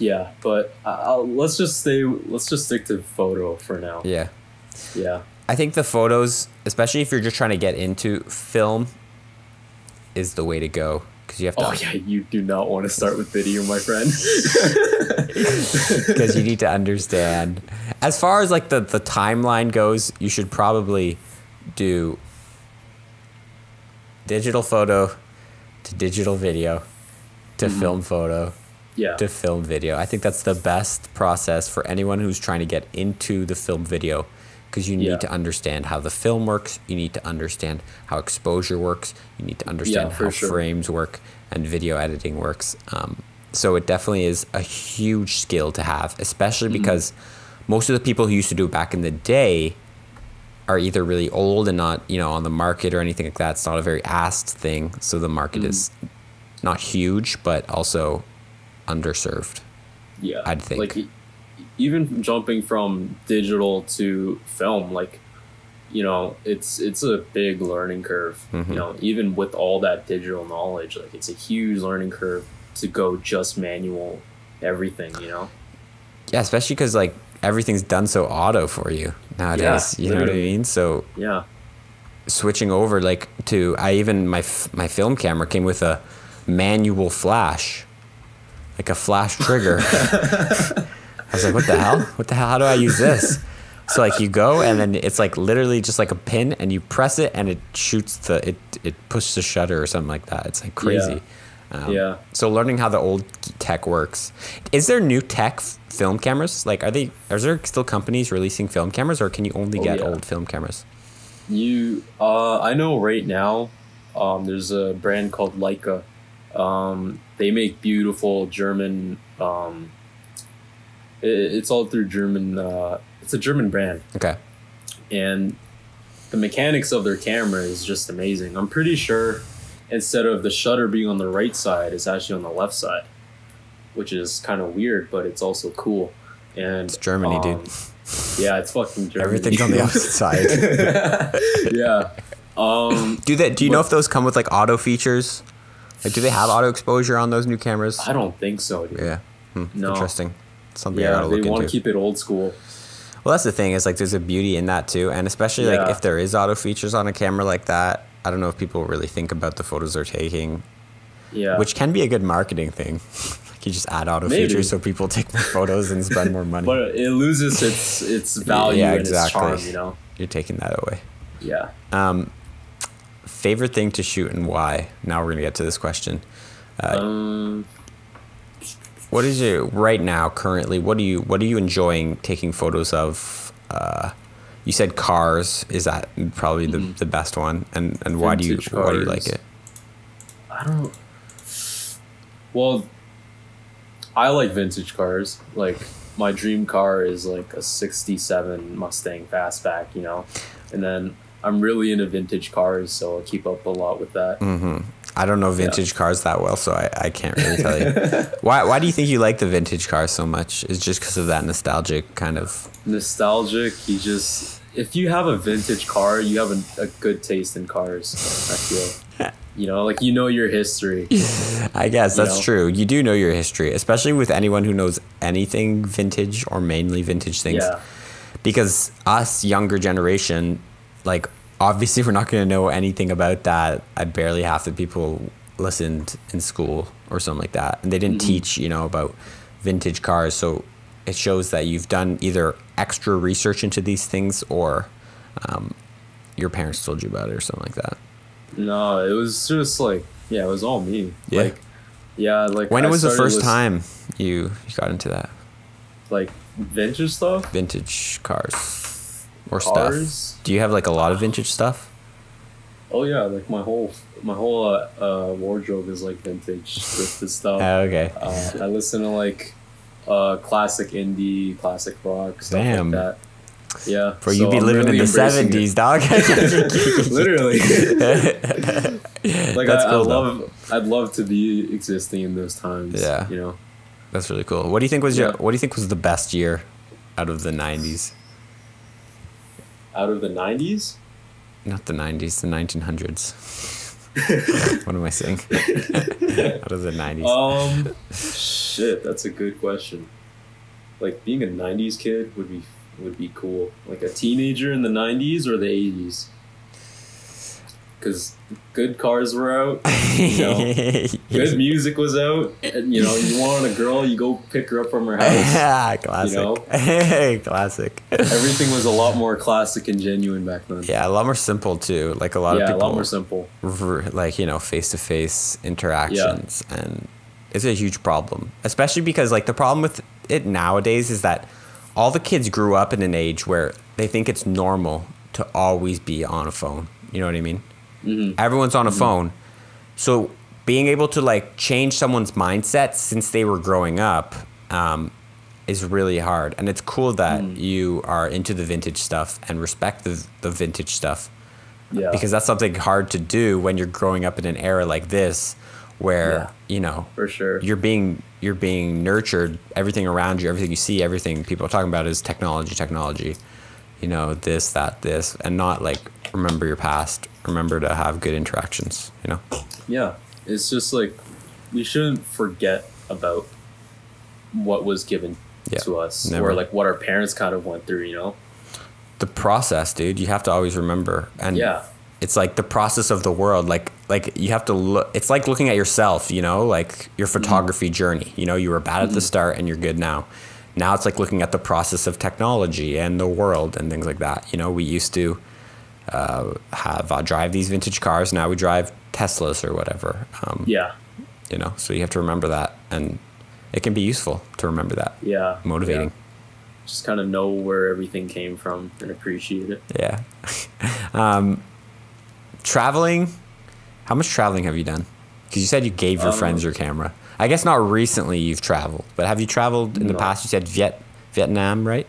Yeah, but let's just stick to photo for now. Yeah. Yeah. I think the photos, especially if you're just trying to get into film, is the way to go. Because you have to. Oh yeah, you do not want to start with video, my friend. Because you need to understand. As far as like the timeline goes, you should probably do digital photo to digital video to film photo. Yeah. To film video. I think that's the best process for anyone who's trying to get into the film video, because you need to understand how the film works. You need to understand how exposure works. You need to understand how frames work and video editing works. So it definitely is a huge skill to have, especially because most of the people who used to do it back in the day are either really old and not, you know, on the market or anything like that. It's not a very asked thing. So the market is not huge, but also underserved. Yeah, I'd think. Like, even jumping from digital to film, like, you know, it's a big learning curve. You know, even with all that digital knowledge, like, it's a huge learning curve to go just manual everything, you know? Yeah, especially because, like, everything's done so auto for you nowadays. Yeah, you know what I mean? So yeah, switching over, like, to my film camera came with a manual flash, like a flash trigger. I was like, what the hell, how do I use this? So like, you go and then it's like literally just like a pin and you press it and it shoots the, it pushes the shutter or something like that. It's like crazy. So learning how the old tech works. Is there new tech film cameras? Like, are there still companies releasing film cameras, or can you only get old film cameras? You, I know right now, there's a brand called Leica. They make beautiful German, it's all through German, it's a German brand. Okay. And the mechanics of their camera is just amazing. I'm pretty sure instead of the shutter being on the right side, it's actually on the left side, which is kind of weird, but it's also cool. And it's Germany, dude. Yeah, it's fucking Germany. Everything's on the opposite side. Do you know if those come with like auto features? Like, do they have auto exposure on those new cameras? I don't think so, dude. Yeah. No. Interesting. Something I gotta look into. They want to keep it old school. Well, that's the thing, is like, there's a beauty in that too. And especially like if there is auto features on a camera like that, I don't know if people really think about the photos they're taking. Yeah. Which can be a good marketing thing. Like, you just add auto features so people take more photos and spend more money. But it loses its value and its charm, you know? You're taking that away. Yeah. Favorite thing to shoot and why? Now we're gonna get to this question. What is your right now currently? What are you enjoying taking photos of? You said cars. Is that probably the best one? And why do you like it? I don't. Well, I like vintage cars. Like, my dream car is like a '67 Mustang Fastback, you know, and then I'm really into vintage cars, so I keep up a lot with that. I don't know vintage cars that well, so I can't really tell you. Why do you think you like the vintage cars so much? It's just because of that nostalgic kind of... Nostalgic, you just... If you have a vintage car, you have a good taste in cars, I feel. You know, like, you know your history. I guess that's true. You do know your history, especially with anyone who knows anything vintage or mainly vintage things. Yeah. Because us, younger generation... Like, obviously, we're not going to know anything about that. I barely half the people listened in school or something like that. And they didn't teach, you know, about vintage cars. So it shows that you've done either extra research into these things, or your parents told you about it or something like that. No, it was just like, yeah, it was all me. Yeah. Like, yeah, like, when was the first time you got into that? Like, vintage stuff? Vintage cars. Or cars. Stuff. Do you have like a lot of vintage stuff? Oh yeah, like my whole wardrobe is like vintage with this stuff. Okay. I listen to like classic indie, classic rock, stuff like that. Yeah. For so you be I'm living really in the 70s, dog. Literally. Like, that's cool, I'd love to be existing in those times. Yeah. You know. That's really cool. What do you think was what do you think was the best year out of the 90s? Out of the 90s? Not the 90s, the 1900s. What am I saying? Out of the 90s. Shit, that's a good question. Like, being a 90s kid would be would be cool, like a teenager in the 90s or the 80s, because good cars were out, you know, good music was out, and you know, you wanted a girl, you go pick her up from her house. Yeah, classic. You know? Classic. Everything was a lot more classic and genuine back then. Yeah, a lot more simple too. Like a lot of people, a lot more simple. Like, you know, face-to-face interactions, and it's a huge problem, especially because like the problem with it nowadays is that all the kids grew up in an age where they think it's normal to always be on a phone. You know what I mean? Mm-hmm. Everyone's on a phone. So being able to like change someone's mindset since they were growing up is really hard. And it's cool that you are into the vintage stuff and respect the vintage stuff. Yeah. Because that's something hard to do when you're growing up in an era like this where, you know, for sure, you're being nurtured. Everything around you, everything you see, everything people are talking about is technology, you know, this, that, this, and not like remember your past, remember to have good interactions, you know? Yeah. It's just like, we shouldn't forget about what was given to us, or like what our parents kind of went through, you know? The process, dude, you have to always remember. And it's like the process of the world. Like you have to look, it's like looking at yourself, you know, like your photography journey, you know, you were bad at the start and you're good now. Now it's like looking at the process of technology and the world and things like that. You know, we used to drive these vintage cars. Now we drive Teslas or whatever. You know, so you have to remember that, and it can be useful to remember that. Yeah. Motivating. Yeah. Just kind of know where everything came from and appreciate it. Yeah. Traveling. How much traveling have you done? Because you said you gave your friends your camera. I guess not recently you've traveled, but have you traveled in the past? You said Vietnam, right?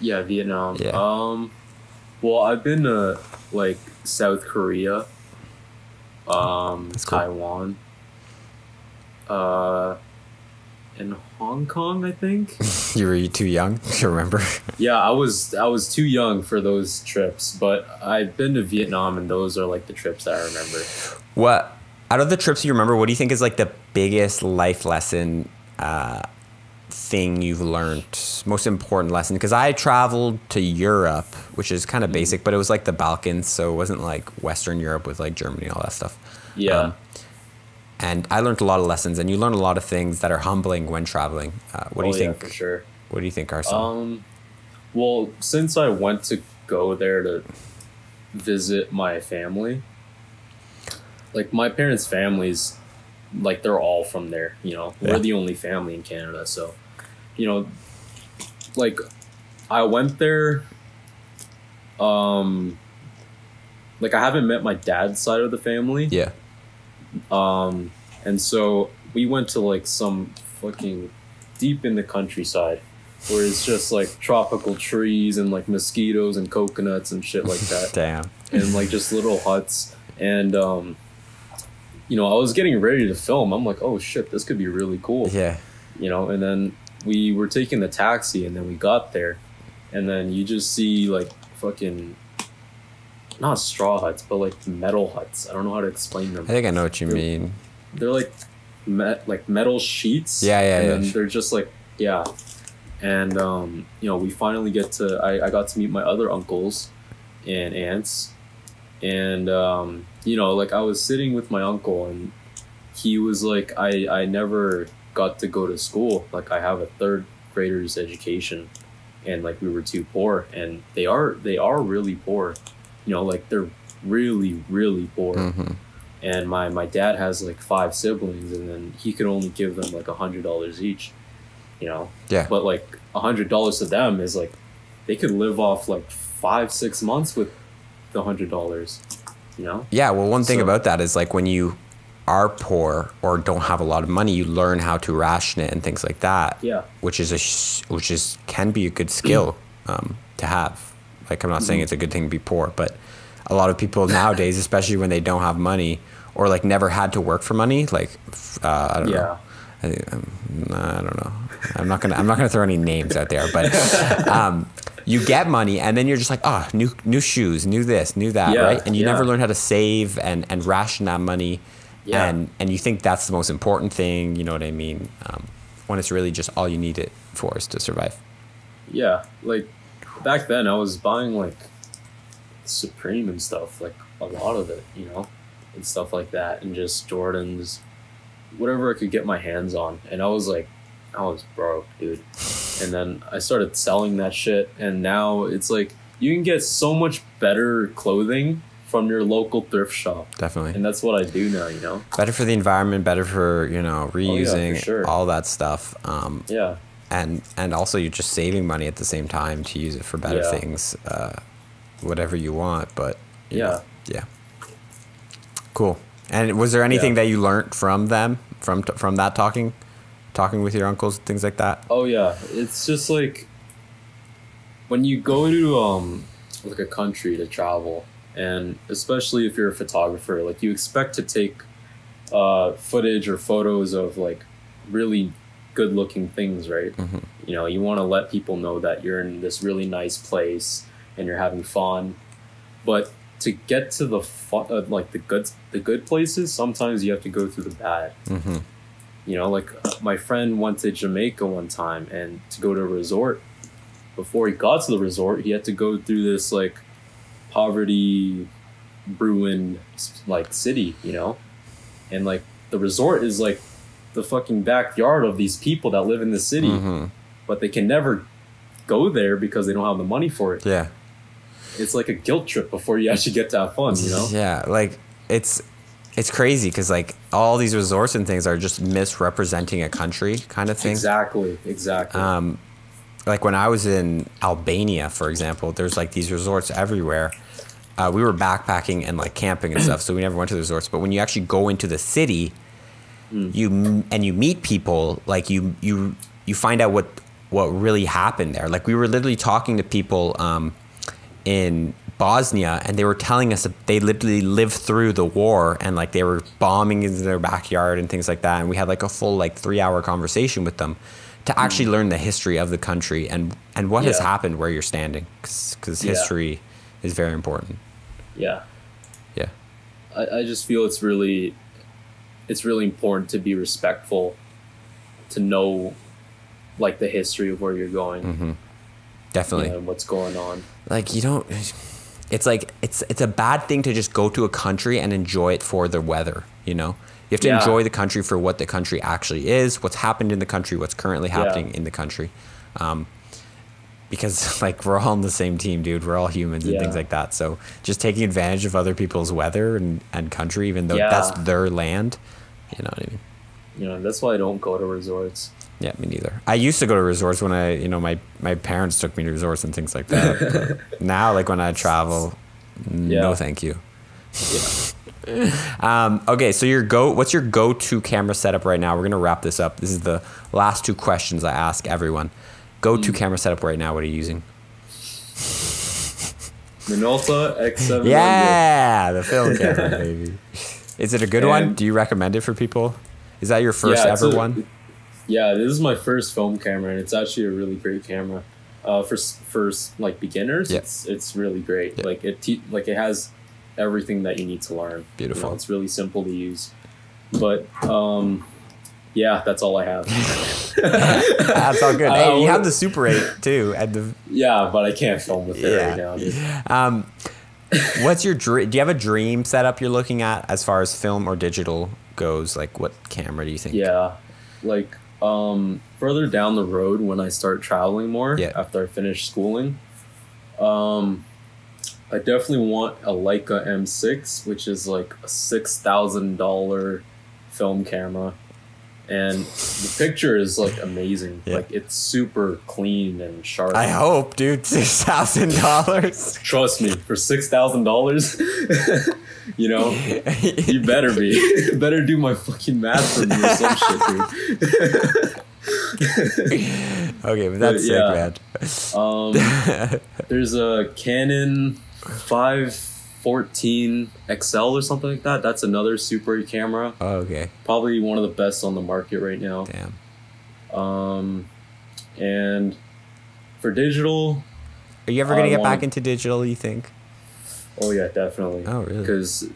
Yeah, Vietnam. Yeah. Well, I've been to like South Korea, cool. Taiwan, and Hong Kong, I think. You were too young to remember. Yeah, I was too young for those trips, but I've been to Vietnam, and those are like the trips that I remember. What out of the trips you remember? What do you think is like the biggest life lesson thing you've learned, most important lesson? Because I traveled to Europe, which is kind of basic, but it was like the Balkans, so it wasn't like Western Europe with like Germany and all that stuff. Yeah. And I learned a lot of lessons, and you learn a lot of things that are humbling when traveling. What do you think? For sure. What do you think are some? Well, since I went to go there to visit my family, like my parents' families, like they're all from there, you know. We're the only family in Canada, so you know, like I went there, like I haven't met my dad's side of the family, and so we went to like some fucking deep in the countryside where it's just like tropical trees and like mosquitoes and coconuts and shit like that. Damn. And like just little huts, and you know, I was getting ready to film. I'm like, oh shit, this could be really cool. Yeah. You know, and then we were taking the taxi, and then we got there, and then you just see like fucking, not straw huts, but like metal huts. I don't know how to explain them. I think I know what you mean. They're like metal sheets. Yeah, yeah, and yeah. And they're just like, yeah. And, you know, we finally get to, I got to meet my other uncles and aunts, and, you know, like I was sitting with my uncle, and he was like, I never got to go to school. Like I have a third grader's education, and like we were too poor, and they are really poor, you know, like they're really, really poor. Mm-hmm. And my dad has like 5 siblings, and then he could only give them like $100 each, you know? Yeah. But like $100 to them is like, they could live off like 5-6 months with the $100. You know? Yeah, well, one thing about that is like when you are poor or don't have a lot of money, you learn how to ration it and things like that. Yeah, which can be a good skill to have. Like I'm not saying it's a good thing to be poor, but a lot of people nowadays, especially when they don't have money or like never had to work for money, like I don't know. I don't know. I'm not gonna throw any names out there, but you get money, and then you're just like, oh, new shoes, new this, new that, right? And you never learn how to save and ration that money, and you think that's the most important thing, you know what I mean? When it's really just all you need it for is to survive. Yeah, like back then I was buying like Supreme and stuff, like a lot of it, you know, and stuff like that, and just Jordans, whatever I could get my hands on. And I was like, I was broke, dude. And then I started selling that shit, and now it's like you can get so much better clothing from your local thrift shop. Definitely. And that's what I do now, you know. Better for the environment, better for, you know, reusing, oh yeah, for sure, all that stuff. Yeah. And also you're just saving money at the same time to use it for better, yeah, things, whatever you want. But you, yeah, know, yeah. Cool. And was there anything, yeah, that you learned from them, from that talking with your uncles, things like that? Oh yeah, it's just like when you go to like a country to travel, and especially if you're a photographer, like you expect to take footage or photos of like really good looking things, right? Mm-hmm. You know, you want to let people know that you're in this really nice place and you're having fun. But to get to the fun, like the good places, sometimes you have to go through the bad. Mm-hmm. You know, like my friend went to Jamaica one time, and to go to a resort, before he got to the resort, he had to go through this like poverty ruined like city, you know, and like the resort is like the fucking backyard of these people that live in the city, mm-hmm, but they can never go there because they don't have the money for it. Yeah, it's like a guilt trip before you actually get to have fun, you know? Yeah, like it's crazy because like all these resorts and things are just misrepresenting a country kind of thing. Exactly. Like when I was in Albania, for example, there's like these resorts everywhere. We were backpacking and like camping and stuff, so we never went to the resorts. But when you actually go into the city, mm, you meet people, like you find out what really happened there. Like we were literally talking to people in Bosnia, and they were telling us that they literally lived through the war, and like they were bombing in their backyard and things like that. And we had like a full like 3-hour conversation with them to actually learn the history of the country and what, yeah, has happened where you're standing, because history, yeah, is very important. Yeah. Yeah. I just feel it's really important to be respectful, to know like the history of where you're going. Mm-hmm. Definitely. You know, and what's going on. Like you don't, it's like, it's a bad thing to just go to a country and enjoy it for the weather, you know? You have to, yeah, enjoy the country for what the country actually is, what's happened in the country, what's currently happening, yeah, in the country. Because like we're all on the same team, dude. We're all humans, yeah, and things like that. So just taking advantage of other people's weather and country, even though, yeah, that's their land, you know what I mean? You know, that's why I don't go to resorts. Yeah, me neither. I used to go to resorts when I, you know, my parents took me to resorts and things like that. But now, like when I travel, yeah, no thank you. Yeah. Okay, so what's your go-to camera setup right now? We're gonna wrap this up. This is the last two questions I ask everyone. Go-to camera setup right now, what are you using? Minolta X700. Yeah, the film camera, baby. Is it a good one? Do you recommend it for people? Is that your first ever one? Yeah, this is my first film camera, and it's actually a really great camera. For like beginners, yeah, it's really great. Yeah. Like it has everything that you need to learn. Beautiful. You know, it's really simple to use, but yeah, that's all I have. That's all good. Hey, you have the Super 8 too, and the, yeah, but I can't film with, yeah, it right now, dude. What's your dream? Do you have a dream setup you're looking at as far as film or digital goes? Like, what camera do you think? Yeah, like further down the road when I start traveling more, yeah, after I finish schooling, I definitely want a Leica M6, which is like a $6,000 film camera. And the picture is like amazing. Yeah. Like it's super clean and sharp. I hope, dude, $6,000. Trust me, for $6,000, you know, you better be. You better do my fucking math for me or some shit, dude. Okay, but that's, yeah, sick, man. There's a Canon 514 XL or something like that. That's another Super 8 camera. Oh, okay. Probably one of the best on the market right now. Damn. And for digital, are you ever gonna get back into digital, you think? Oh yeah, definitely. Oh really? Because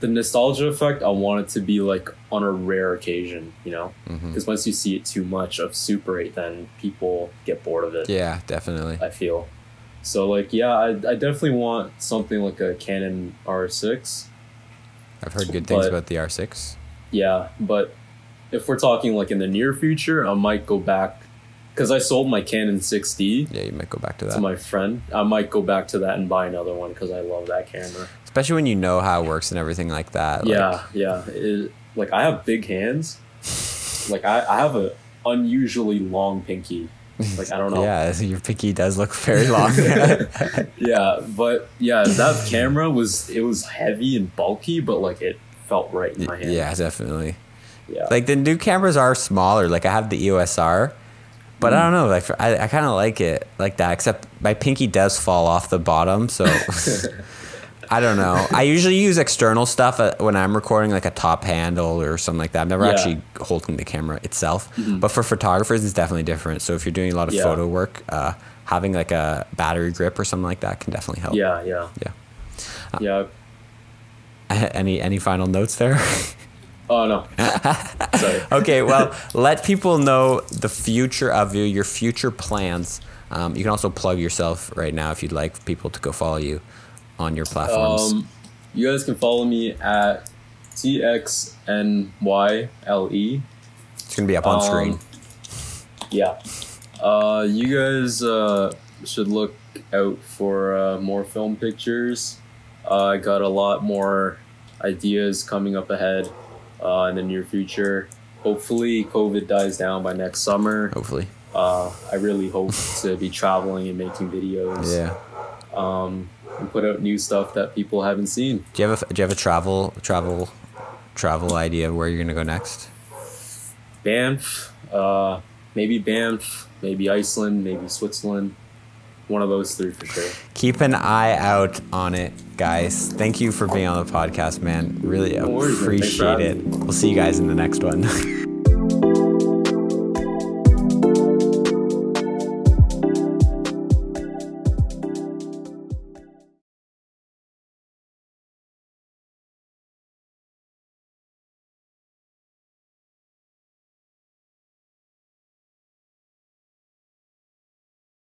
the nostalgia effect, I want it to be like on a rare occasion, you know, because, mm-hmm, once you see it too much of Super 8, then people get bored of it. Yeah, definitely. I feel. So like, yeah, I definitely want something like a Canon R6. I've heard good things about the R6. Yeah, but if we're talking like in the near future, I might go back, because I sold my Canon 6D. Yeah, you might go back to that. To my friend. I might go back to that and buy another one because I love that camera. Especially when you know how it works and everything like that. Yeah, like, yeah. It, like, I have big hands. Like, I have a unusually long pinky. Like, I don't know. Yeah, your pinky does look very long. Yeah, but yeah, that camera was, it was heavy and bulky, but like it felt right in my hand. Yeah, definitely. Yeah. Like the new cameras are smaller. Like I have the EOS R, but I don't know. Like I kind of like it like that, except my pinky does fall off the bottom. So I don't know. I usually use external stuff when I'm recording, like a top handle or something like that. I'm never actually holding the camera itself. But for photographers, it's definitely different. So if you're doing a lot of photo work, having like a battery grip or something like that can definitely help. Yeah, yeah, yeah. Any final notes there? Oh, no. Sorry. Okay, well, let people know the future of you, your future plans. You can also plug yourself right now if you'd like people to go follow you on your platforms. You guys can follow me at TXNYLE. It's going to be up on screen. Yeah. You guys should look out for more film pictures. I got a lot more ideas coming up ahead. In the near future, hopefully COVID dies down by next summer. Hopefully, I really hope to be traveling and making videos. Yeah, and put out new stuff that people haven't seen. Do you have a travel idea of where you're gonna go next? Banff, maybe Banff, maybe Iceland, maybe Switzerland. One of those three for sure. Keep an eye out on it, guys. Thank you for being on the podcast, man. Really appreciate it. We'll see you guys in the next one.